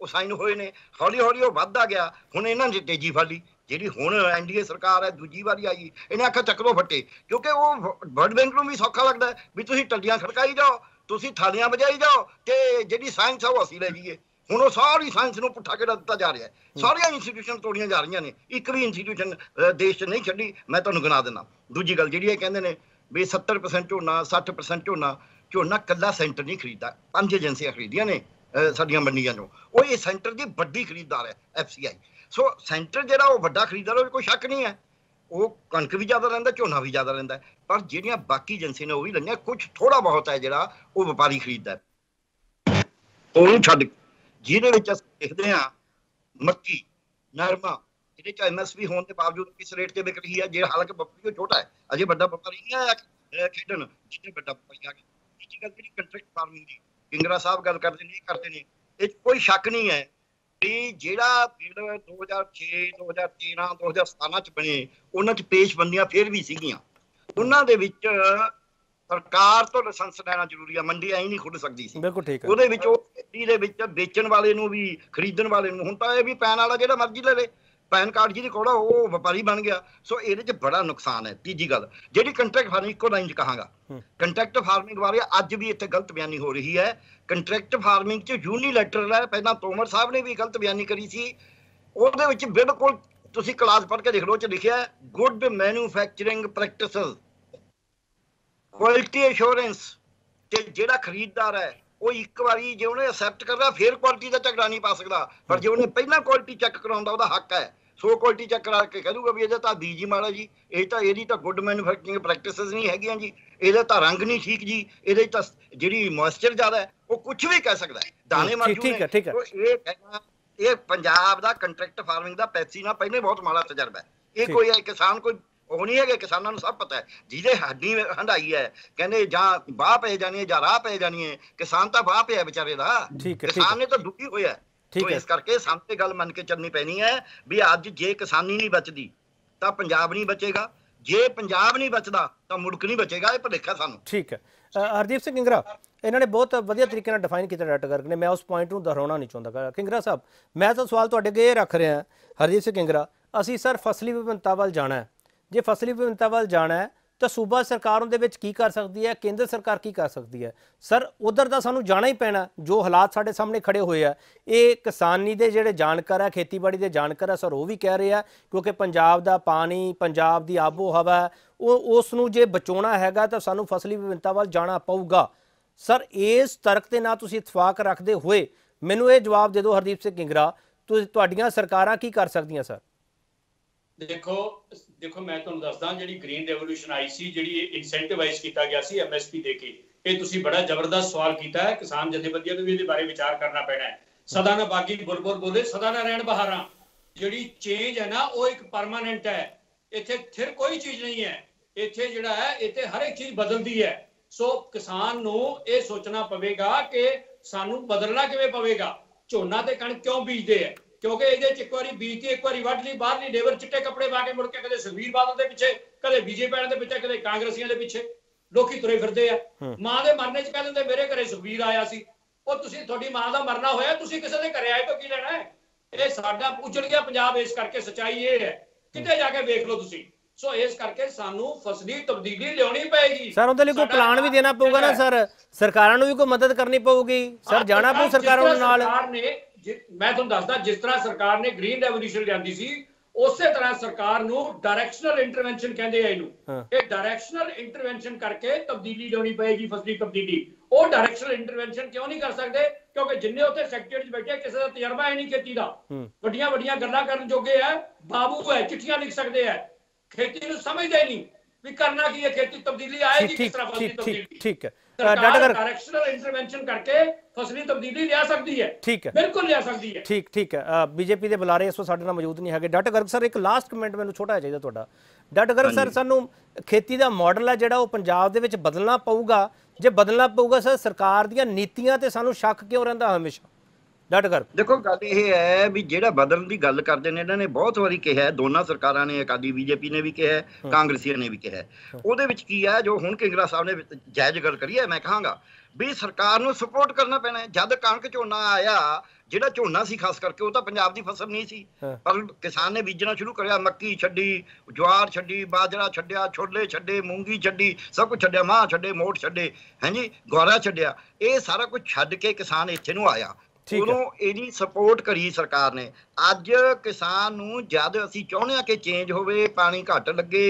ਉਹ ਸਾਈਨ ਹੋਏ ਨੇ ਹੌਲੀ ਹੌਲੀ ਉਹ ਵੱਧਦਾ ਗਿਆ ਹੁਣ ਇਹਨਾਂ ਨੇ ਤੇਜ਼ੀ ਫੜ ਲਈ ਜਿਹੜੀ ਹੁਣ NDA ਸਰਕਾਰ ਹੈ ਦੂਜੀ ਵਾਰੀ ਆਈ ਇਹਨੇ ਆਖਿਆ ਚੱਕਰੋ ਫੱਟੇ ਕਿਉਂਕਿ ਉਹ ਵਰਲਡ ਬੈਂਕ ਨੂੰ ਵੀ ਸੌਖਾ ਲੱਗਦਾ ਵੀ ਤੁਸੀਂ ਟੱਲੀਆਂ ਖੜਕਾਈ ਜਾਓ ਤੁਸੀਂ ਥਾਲੀਆਂ ਵਜਾਈ ਜਾਓ ਤੇ ਜਿਹੜੀ ਸਾਇੰਸ ਆ ਉਹ ਅਸੀਂ ਲੈ ਜਾਈਏ ਹੁਣ ਉਹ ਸਾਰੀ ਸਾਇੰਸ ਨੂੰ ਪੁੱਠਾ ਕਿਹੜਾ ਦਿੱਤਾ ਜਾ ਰਿਹਾ ਸਾਰੀਆਂ ਇੰਸਟੀਟਿਊਸ਼ਨ ਤੋੜੀਆਂ ਜਾ ਰਹੀਆਂ ਨੇ ਇੱਕ ਵੀ ਇੰਸਟੀਟਿਊਸ਼ਨ ਦੇਸ਼ 'ਚ ਨਹੀਂ ਛੱਡੀ ਮੈਂ ਤੁਹਾਨੂੰ ਗਿਣਾ ਦਿੰਦਾ। ਦੂਜੀ ਗੱਲ ਜਿਹੜੀ ਇਹ ਕਹਿੰਦੇ ਨੇ ਵੀ 70% ਝੋਨਾ 60% ਝੋਨਾ ਕੱਲਾ ਸੈਂਟਰ ਨਹੀਂ ਖਰੀਦਦਾ 5 ਏਜੰਸੀਆਂ ਖਰੀਦੀਆਂ ਨੇ ਸਾਡੀਆਂ ਮੰਡੀਆਂ 'ਚੋਂ ਉਹ ਇਹ ਸੈਂਟਰ ਦੀ ਵੱਡੀ ਖਰੀਦਦਾਰ ਹੈ FCI ਸੋ ਸੈਂਟਰ ਜਿਹੜਾ ਉਹ ਵੱਡਾ ਖਰੀਦਦਾਰ ਉਹ ਕੋਈ ਸ਼ੱਕ ਨਹੀਂ ਹੈ ਉਹ ਕਣਕ ਵੀ ਜ਼ਿਆਦਾ ਲੈਂਦਾ ਝੋਨਾ ਵੀ ਜ਼ਿਆਦਾ ਲੈਂਦਾ ਪਰ ਜਿਹੜੀਆਂ ਬਾਕੀ ਏਜੰਸੀ ਨੇ ਉਹ ਵੀ ਲੈਂਦੀਆਂ ਕੁਛ ਥੋੜਾ ਬਹੁਤ ਹੈ ਜਿਹੜਾ ਉਹ ਵਪਾਰੀ ਖਰੀਦਦਾ ਉਹਨੂੰ ਛੱਡ ਜਿਹਦੇ ਵਿੱਚ ਅਸੀਂ ਦੇਖਦੇ ਹਾਂ ਮੱਕੀ ਨਰਮਾ ਇਹਦੇ ਚ MSP ਹੋਣ ਦੇ ਬਾਵਜੂਦ ਕਿਸ ਰੇਟ ਤੇ ਵਿਕ ਰਹੀ ਹੈ ਜਿਹੜਾ ਹਾਲਾਂਕਿ ਵਪਾਰੀ ਉਹ ਛੋਟਾ ਹੈ ਅਜੇ ਵੱਡਾ ਵਪਾਰੀ ਨਹੀਂ ਆਇਆ ਖੇਡਣ ਜਿੱਥੇ ਵੱਡਾ ਵਪਾਰੀ ਆ ਗਿਆ ਦੂਜੀ ਗੱਲ ਜਿਹੜੀ ਕੰਟਰੈਕਟ ਫਾਰਮਿੰਗ ਦੀ ਕਿੰਗਰਾ ਸਾਹਿਬ ਗੱਲ ਕਰਦੇ ਨੇ ਇਹ ਕੋਈ ਸ਼ੱਕ ਨਹੀਂ ਹੈ ਜਿਹੜਾ ਬਿੱਲ 2006 2013 2017 ਚ ਬਣੇ ਉਹਨਾਂ ਚ ਪੇਸ਼ਬੰਦੀਆਂ ਫਿਰ ਵੀ ਸੀਗੀਆਂ ਉਹਨਾਂ ਦੇ ਵਿੱਚ ਸਰਕਾਰ ਤੋਂ ਲਾਇਸੈਂਸ ਲੈਣਾ ਜ਼ਰੂਰੀ ਆ ਮੰਡੀ ਐਂ ਨਹੀਂ ਖੁੱਲ ਸਕਦੀ ਸੀ ਬਿਲਕੁਲ ਠੀਕ ਹੈ ਉਹਦੇ ਵਿੱਚ ਉਹ ਮੰਡੀ ਦੇ ਵਿੱਚ ਵੇਚਣ ਵਾਲੇ ਨੂੰ ਵੀ ਖਰੀਦਣ ਵਾਲੇ ਨੂੰ ਹੁਣ ਤਾਂ ਇਹ ਵੀ ਪੈਨ ਵਾਲਾ ਜਿਹੜਾ ਮਰਜ਼ੀ ਲੈ ਲੇ ਪੈਨ ਕਾਰਡ ਜਿਹਦੀ ਕੋੜਾ ਉਹ ਵਪਾਰੀ ਬਣ ਗਿਆ ਸੋ ਇਹਦੇ ਚ ਬੜਾ ਨੁਕਸਾਨ ਹੈ। ਤੀਜੀ ਗੱਲ ਜਿਹੜੀ ਕੰਟਰੈਕਟ ਫਾਰਮਿੰਗ ਇੱਕੋ ਲਾਈਨ ਚ ਕਹਾਂਗਾ ਕੰਟਰੈਕਟ ਫਾਰਮਿੰਗ ਬਾਰੇ ਅੱਜ ਵੀ ਇੱਥੇ ਗਲਤ ਬਿਆਨੀ ਹੋ ਰਹੀ ਹੈ ਕੰਟਰੈਕਟ ਫਾਰਮਿੰਗ ਚ ਯੂਨੀਲੈਟਰਲ ਹੈ ਪਹਿਲਾਂ ਤੋਮਰ ਸਾਹਿਬ ਨੇ ਵੀ ਗਲਤ ਬਿਆਨੀ ਕਰੀ ਸੀ ਉਹਦੇ ਵਿੱਚ ਬਿਲਕੁਲ ਤੁਸੀਂ ਕਲਾਸ ਪੜ੍ਹ ਕੇ ਦੇਖ ਲਓ ਚ ਲਿਖਿਆ good manufacturing practices quality assurance ਤੇ ਜਿਹੜਾ ਖਰੀਦਦਾਰ ਹੈ ਉਹ ਇੱਕ ਵਾਰੀ ਜੇ ਉਹਨੇ ਅਸੈਪਟ ਕਰਦਾ ਫਿਰ ਕੁਆਲਿਟੀ ਦਾ ਝਗੜਾ ਨਹੀਂ ਪਾ ਸਕਦਾ ਪਰ ਜੇ ਉਹਨੇ ਪਹਿਲਾਂ ਕੁਆਲਿਟੀ ਚੈੱਕ ਕਰਾਉਂਦਾ ਉਹਦਾ ਹੱਕ ਹੈ ਸੋ ਕੁਆਲਿਟੀ ਚੈੱਕ ਕਰਾ ਕੇ ਕਹਿ ਦੂਗਾ ਵੀ ਇਹਦਾ ਤਾਂ ਬੀਜ ਮਾੜਾ ਜੀ ਇਹ ਤਾਂ ਇਹਦੀ ਤਾਂ ਗੁੱਡ ਮੈਨੂਫੈਕਚਰਿੰਗ ਪ੍ਰੈਕਟਿਸਸ ਨਹੀਂ ਹੈਗੀਆਂ ਜੀ ਇਹਦਾ ਤਾਂ ਰੰਗ ਨਹੀਂ ਠੀਕ ਜੀ ਇਹਦੇ ਤਾਂ ਜਿਹੜੀ ਮੋਇਸਚਰ ਜ਼ਿਆਦਾ ਉਹ ਕੁਝ ਵੀ ਕਹਿ ਸਕਦਾ ਦਾਣੇ ਮਾਰੂ ਠੀਕ ਹੈ ਇਹ ਪੰਜਾਬ ਦਾ ਕੰਟਰੈਕਟ ਫਾਰਮਿੰਗ ਦਾ ਪੈਪਸੀ ਨਾਲ ਪਹਿਲੇ ਬਹੁਤ ਮਾੜਾ ਤਜਰਬਾ ਹੈ ਇਹ ਕੋਈ ਕਿਸਾਨ ਕੋਈ ਉਹ ਨਹੀਂ ਹੈਗੇ ਕਿਸਾਨਾਂ ਨੂੰ ਸਭ ਪਤਾ ਹੈ ਜਿਹਦੇ ਹੱਡੀ ਹੰਢਾਈ ਹੈ ਕਹਿੰਦੇ ਜਾਂ ਬਾਹ ਪੈ ਜਾਣੀ ਹੈ ਜਾਂ ਰਾਹ ਪੈ ਜਾਣੀ ਹੈ ਕਿਸਾਨ ਤਾਂ ਬਾਹ ਪਿਆ ਵਿਚਾਰੇ ਦਾ ਕਿਸਾਨ ਨੇ ਤਾਂ ਦੁਖੀ ਹੋਇਆ ਠੀਕ ਹੈ ਇਸ ਕਰਕੇ ਸਭ ਤੇ ਗੱਲ ਮੰਨ ਕੇ ਚੱਲਣੀ ਪੈਣੀ ਹੈ ਵੀ ਅੱਜ ਜੇ ਕਿਸਾਨੀ ਨਹੀਂ ਬਚਦੀ ਤਾਂ ਪੰਜਾਬ ਨਹੀਂ ਬਚੇਗਾ ਜੇ ਪੰਜਾਬ ਨਹੀਂ ਬਚਦਾ ਤਾਂ ਮੁੜਕ ਨਹੀਂ ਬਚੇਗਾ ਇਹ ਭੁਲੇਖਾ ਸਾਨੂੰ ਠੀਕ ਹੈ हरदीप सिंह किंगरा, इन्होंने बहुत वधिया तरीके नाल डिफाइन किया डॉक्टर गर्ग ने, मैं उस पॉइंट को दोहराना नहीं चाहता। किंगरा साहब, मैं तो सवाल तुहाडे अगे रख रहा हरदीप सिंह किंगरा, असी सर फसली विभिन्नता वाल जाना है, जे फसली विभिन्नता वाल जाना है तो सूबा सरकार उहदे विच की कर सकती है, केंद्र सरकार की कर सकती है? सर उधर तो सानू जाना ही पैना, जो हालात साढ़े सामने खड़े हुए हैं। ये किसानी के जिहड़े जानकार है, खेतीबाड़ी के जानकार है, सर वो भी कह रहे हैं क्योंकि पंजाब का पानी, पंजाब की आबो हवा उसनू जे बचाउणा हैगा तो सानू फसली विभिन्नता वाल जाना पऊगा। सर इस तर्क के ना तुसीं इतफाक रखते हुए मैनूं ये जवाब दे दो हरदीप सिंह किंगरा, तुहाडीआं सरकारां की कर सकदियां? सर देखो मैं तुहानूं दसदा जिहड़ी ग्रीन रेवोल्यूशन आई सी, जिहड़ी इंसेंटिवाइज कीता गया सी एमएसपी देके, इह तुसीं बड़ा जबरदस्त सवाल कीता है। किसान जथेबंदियां नूं भी इहदे बारे विचार करना पैना है। सदा ना बागी बुरबुर बोले, सदा ना रहण बहारां। जिहड़ी चेंज है ना वो एक परमानेंट है, इत्थे थिर कोई चीज़ नहीं है। इत्थे जिहड़ा है इत्थे हर एक चीज़ बदलदी है। सो किसान नूं इह सोचना पवेगा कि सानूं बदलना किवें पवेगा। झोना ते कणक क्यों बीजदे है? क्योंकि ये एक बार बीजती, एक बार वढ़ ली, बाहरली लेबर चिट्टे कपड़े पा के मुड़ के कदे सुखबीर बादल के पिछे, कदे बीजे पैण के पिछे, कदे कांग्रसियों के पिछे लोकी तुरे फिरदे आ। मां के मरने च कह दिंदे मेरे घरे सुखबीर आया सी। और तुसीं थोड़ी मां का मरना होया, तुसीं किसी के घरे आए तो की लेना है? ये साडा उजड़ गया पंजाब, इस करके सच्चाई ये है, किते जाके वेख लो तुसीं। सो इस करके सानू फसली तब्दीली लियाउणी पेगी। सर उहदे लई कोई प्लान भी देना पऊगा ना सर, सरकारां नूं भी कोई मदद करनी पऊगी। सर जाना पऊ सरकारां नाल। मैं तुहानूं दसदा जिस तरह सरकार ने ग्रीन रेवोल्यूशन लिआंदी सी, उसे तरह सरकार नूं डायरेक्शनल इंटरवेंशन कहंदे आ इहनूं। इह डायरेक्शनल इंटरवेंशन करके तब्दीली लिआउणी पेगी, फसली तब्दीली। वो डायरेक्शनल इंटरवेंशन क्यों नहीं कर सकते? क्योंकि जिन्ने उत्थे सेक्रेटरी बैठे किसी का तजर्बा है नहीं खेती का, वड्डियां वड्डियां गल्लां करन जोगे है, बाबू है, चिट्ठियां लिख सकते हैं, खेती नूं समझदे ही नहीं भी करना की है, खेती तब्दीली आएगी किस तरह। फसली तब्दीली ठीक है, डायरेक्शनल इंटरवेंशन करके फसली तब्दीली लिया सकती है। ठीक है, बिल्कुल लिया सकती है। ठीक ठीक है, बीजेपी के बुलारे इस साडे नाल मौजूद नहीं है। डॉक्टर गर्ग सर, एक लास्ट कमेंट मैनूं छोटा चाहिए तुहाडा। डॉक्टर गर्ग सर, सानूं खेती का मॉडल है जिहड़ा वो पंजाब दे विच बदलना पऊगा। जे बदलना पऊगा सर, सरकार दीआं नीतियां ते सानूं शक क्यों रहिंदा हमेशा? देखो गल यह है भी जो बदलने की गल करते हैं, इन्होंने बहुत बारी कहा है, दोनों सरकारों ने, अकाली बीजेपी ने भी कहा है, कांग्रसियों ने भी कहा है। वो की है जो हूँ किंगरा साहब ने जायज गल करी है, मैं कहूँगा भी सरकार को सपोर्ट करना पैना है। जब कणक झोना आया, जिहड़ा झोना सी खास करके वो तो पंजाब दी फसल नहीं सी, पर किसान ने बीजना शुरू करिया, मक्की छड्डी, ज्वार छड्डी, बाजरा छड्डिया, छोले छड्डे, मूंगी छड्डी, सब कुछ छड्डिया, मां छड्डे, मोठ छड्डे, हैं जी, गौरा छड्डिया, ये सारा कुछ छड्ड के किसान इत्थे नूं आया। उन्होंने सपोर्ट करी सरकार ने। अज किसान जब असी चाहते हैं कि चेंज हो, पानी घट लगे,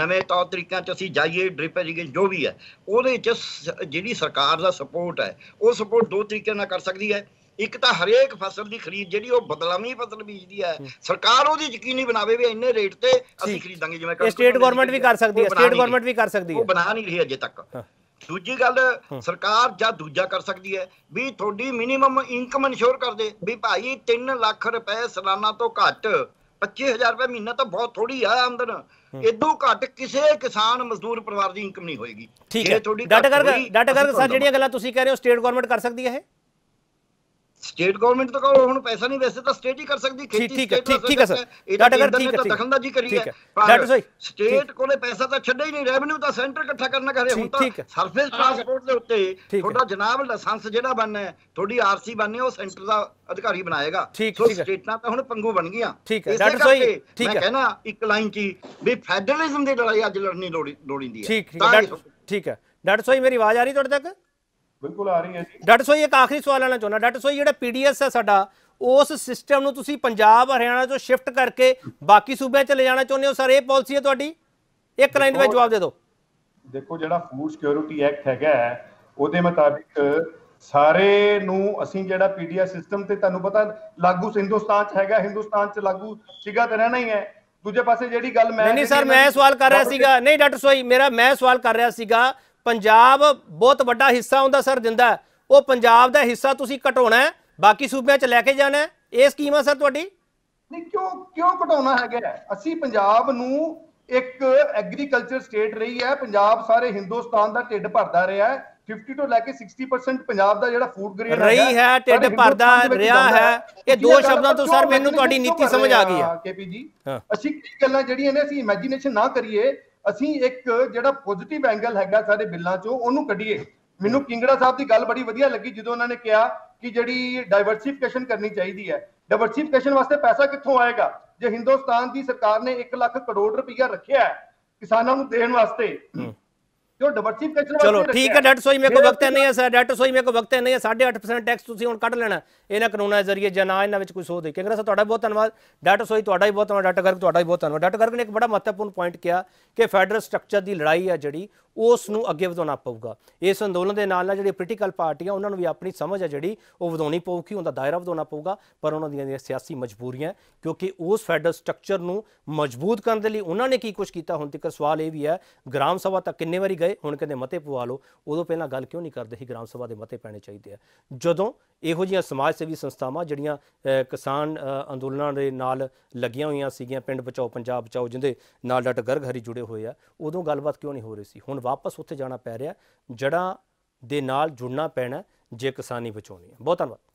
नवे तौर तरीकों असी जाइए, ड्रिप इरीगेशन जो भी है, वो जी सरकार का सपोर्ट है। वो सपोर्ट दो तरीके ना कर सकती है। एक तो हरेक फसल की खरीद जी बदलावी फसल बीजती है, सरकार वो यकीनी बनावे भी इन्ने रेट से असी खरीदेंगे, जिवें स्टेट गवर्नमेंट भी कर सकती है, स्टेट गवर्नमेंट भी कर सकती है, वो बना नहीं रही अजे तक। दूजी गल सरकार जां दूजा कर सकती है भी थोड़ी मिनीमम इनकम इंश्योर कर दे भी भाई 3 लाख रुपए सालाना तो घट, 25,000 रुपए महीना तो बहुत थोड़ी है आमदन, इदों घट किसी किसान मजदूर परिवार की इनकम नहीं होएगी। ठीक है, डाटा गर्ग सर, जिहड़ियां गल्लां तुसीं कह रहे हो स्टेट गवर्नमेंट कर सकती है, स्टेट गवर्नमेंट तो कहो हुण पैसा नहीं, वैसे तो स्टेट ही कर सकती। स्टेट कोले पैसा तो छड्डा ही नहीं, रेवन्यू तो सेंटर इकट्ठा करना करे। हुण तो सरफेस ट्रांसपोर्ट दे उत्ते थोड़ा जनाब लाइसेंस जिहड़ा बनना है, थोड़ी आरसी बननी है, वो सेंटर दा अधिकारी बनाएगा। सो स्टेटां तां हुण पंगू बन गईआं। इस करके मैं कहना एक लाइन ची भी फेडरलिज्म दी लड़ाई अज लड़नी लोड़ींदी है। ठीक है डॉक्टर सोई, मेरी आवाज आ रही तुहाडे तक? बिल्कुल आ रही है जी। डॉक्टर सोई, एक आखिरी सवाल आना चाहना। डॉक्टर सोई, जो पीडीएस है साडा, उस सिस्टम नूं तुसीं पंजाब हरियाणा चो शिफ्ट करके बाकी सूबे च ले जाना चाहुंदे हो, सर ये पॉलिसी है तुहाडी? एक लाइन में जवाब दे दो। देखो जो फूड सिक्योरिटी एक्ट हैगा उहदे मुताबिक सारे नूं असीं जिहड़ा पीडीएस सिस्टम ते तुहानूं पता लागू हिंदुस्तान च हैगा, हिंदुस्तान च लागू सीगा ते रहना ही है। दूजे पासे जिहड़ी गल मैं सर मैं सवाल कर रहा सीगा, नहीं डॉक्टर सोई मेरा मैं सवाल कर रहा सीगा, पंजाब बहुत बड़ा हिस्सा उनका सर दिंदा है, वो पंजाब का हिस्सा तुसी घटाउणा है, बाकी सूबे च लैके जाना है, ये स्कीम है सर तुहाडी? नहीं क्यों घटाउणा है? असी पंजाब नूं एक एग्रीकल्चर स्टेट रही है, पंजाब सारे हिंदुस्तान का ढिड भरदा रहा है, 50 ਤੋਂ ਲੈ ਕੇ 60% ਪੰਜਾਬ ਦਾ ਜਿਹੜਾ ਫੂਡ ਗ੍ਰੇਨ ਰਹੀ ਹੈ ਟਿੱਡ ਭਰਦਾ ਰਿਹਾ ਹੈ। ਇਹ ਦੋ ਸ਼ਬਦਾਂ ਤੋਂ ਸਰ ਮੈਨੂੰ ਤੁਹਾਡੀ ਨੀਤੀ ਸਮਝ ਆ ਗਈ ਹੈ। ਕੇਪੀ ਜੀ, ਅਸੀਂ ਕਈ ਗੱਲਾਂ ਜਿਹੜੀਆਂ ਨੇ ਅਸੀਂ ਇਮੇਜਿਨੇਸ਼ਨ ਨਾ ਕਰੀਏ, ਅਸੀਂ ਇੱਕ ਜਿਹੜਾ ਪੋਜ਼ਿਟਿਵ ਐਂਗਲ ਹੈਗਾ ਸਾਰੇ ਬਿੱਲਾਂ ਚੋਂ ਉਹਨੂੰ ਕੱਢੀਏ। ਮੈਨੂੰ ਕਿੰਗਰਾ ਸਾਹਿਬ ਦੀ ਗੱਲ ਬੜੀ ਵਧੀਆ ਲੱਗੀ ਜਦੋਂ ਉਹਨਾਂ ਨੇ ਕਿਹਾ ਕਿ ਜਿਹੜੀ ਡਾਇਵਰਸਿਫਿਕੇਸ਼ਨ ਕਰਨੀ ਚਾਹੀਦੀ ਹੈ। ਡਾਇਵਰਸਿਫਿਕੇਸ਼ਨ ਵਾਸਤੇ ਪੈਸਾ ਕਿੱਥੋਂ ਆਏਗਾ? ਜੇ ਹਿੰਦੁਸਤਾਨ ਦੀ ਸਰਕਾਰ ਨੇ 1 ਲੱਖ ਕਰੋੜ ਰੁਪਇਆ ਰੱਖਿਆ किसानों को देने वास्ते, जो डाइवर्सिफिकेशन। चलो ठीक है डॉक्टर सोई, मेरे को वक्त नहीं है सर, डॉक्टर सोई मेरे को वक्त नहीं है। 8.5% टैक्स तुसीं हुण कट लेना इन्हां कानूनां दे जरिए जे ना इन्हां विच कोई सोध है। किंगरा साहब तुहाडा बहुत धन्नवाद, डॉक्टर सोई तुहाडा भी बहुत धन्नवाद, डॉक्टर गर्ग तुहाडा भी बहुत धन्नवाद। डॉक्टर गर्ग ने एक बड़ा महत्वपूर्ण पॉइंट किया कि फैडरल स्ट्रक्चर की लड़ाई है जिहड़ी उस नूं अगे वधाउणा पऊगा। इस अंदोलन के नाल जिहड़ी पोलिटिकल पार्टियां उन्होंने भी अपनी समझ है जिहड़ी वो वधाउणी पऊगी, उनका दायरा वधाउणा पऊगा, पर उन्होंने दी सियासी मजबूरियां क्योंकि उस फैडरल स्ट्रक्चर नूं मजबूत करने के लिए उन्होंने की कुछ किया। हुण तक सवाल यह भी है ग्राम सभा तक किन्ने वारी गए, हुण कहते मते पवा लो, उदों पहलां गल क्यों नहीं करदे सी ग्राम सभा दे मते पैणे चाहीदे आ। जदों इहो जिहियां समाज सेवी संस्थावां जिहड़ियां किसान अंदोलनां दे नाल लगियां होईयां सीगीयां, पिंड बचाओ पंजाब बचाओ जिहदे नाल डॉक्टर गर्ग हरी जुड़े होए आ, उदों गलबात क्यों नहीं हो रही सी? हुण वापस उत्थे जाना पै रिहा, जड़ां दे नाल जुड़ना पैना जे किसानी बचाउणी है। बहुत धन्नवाद।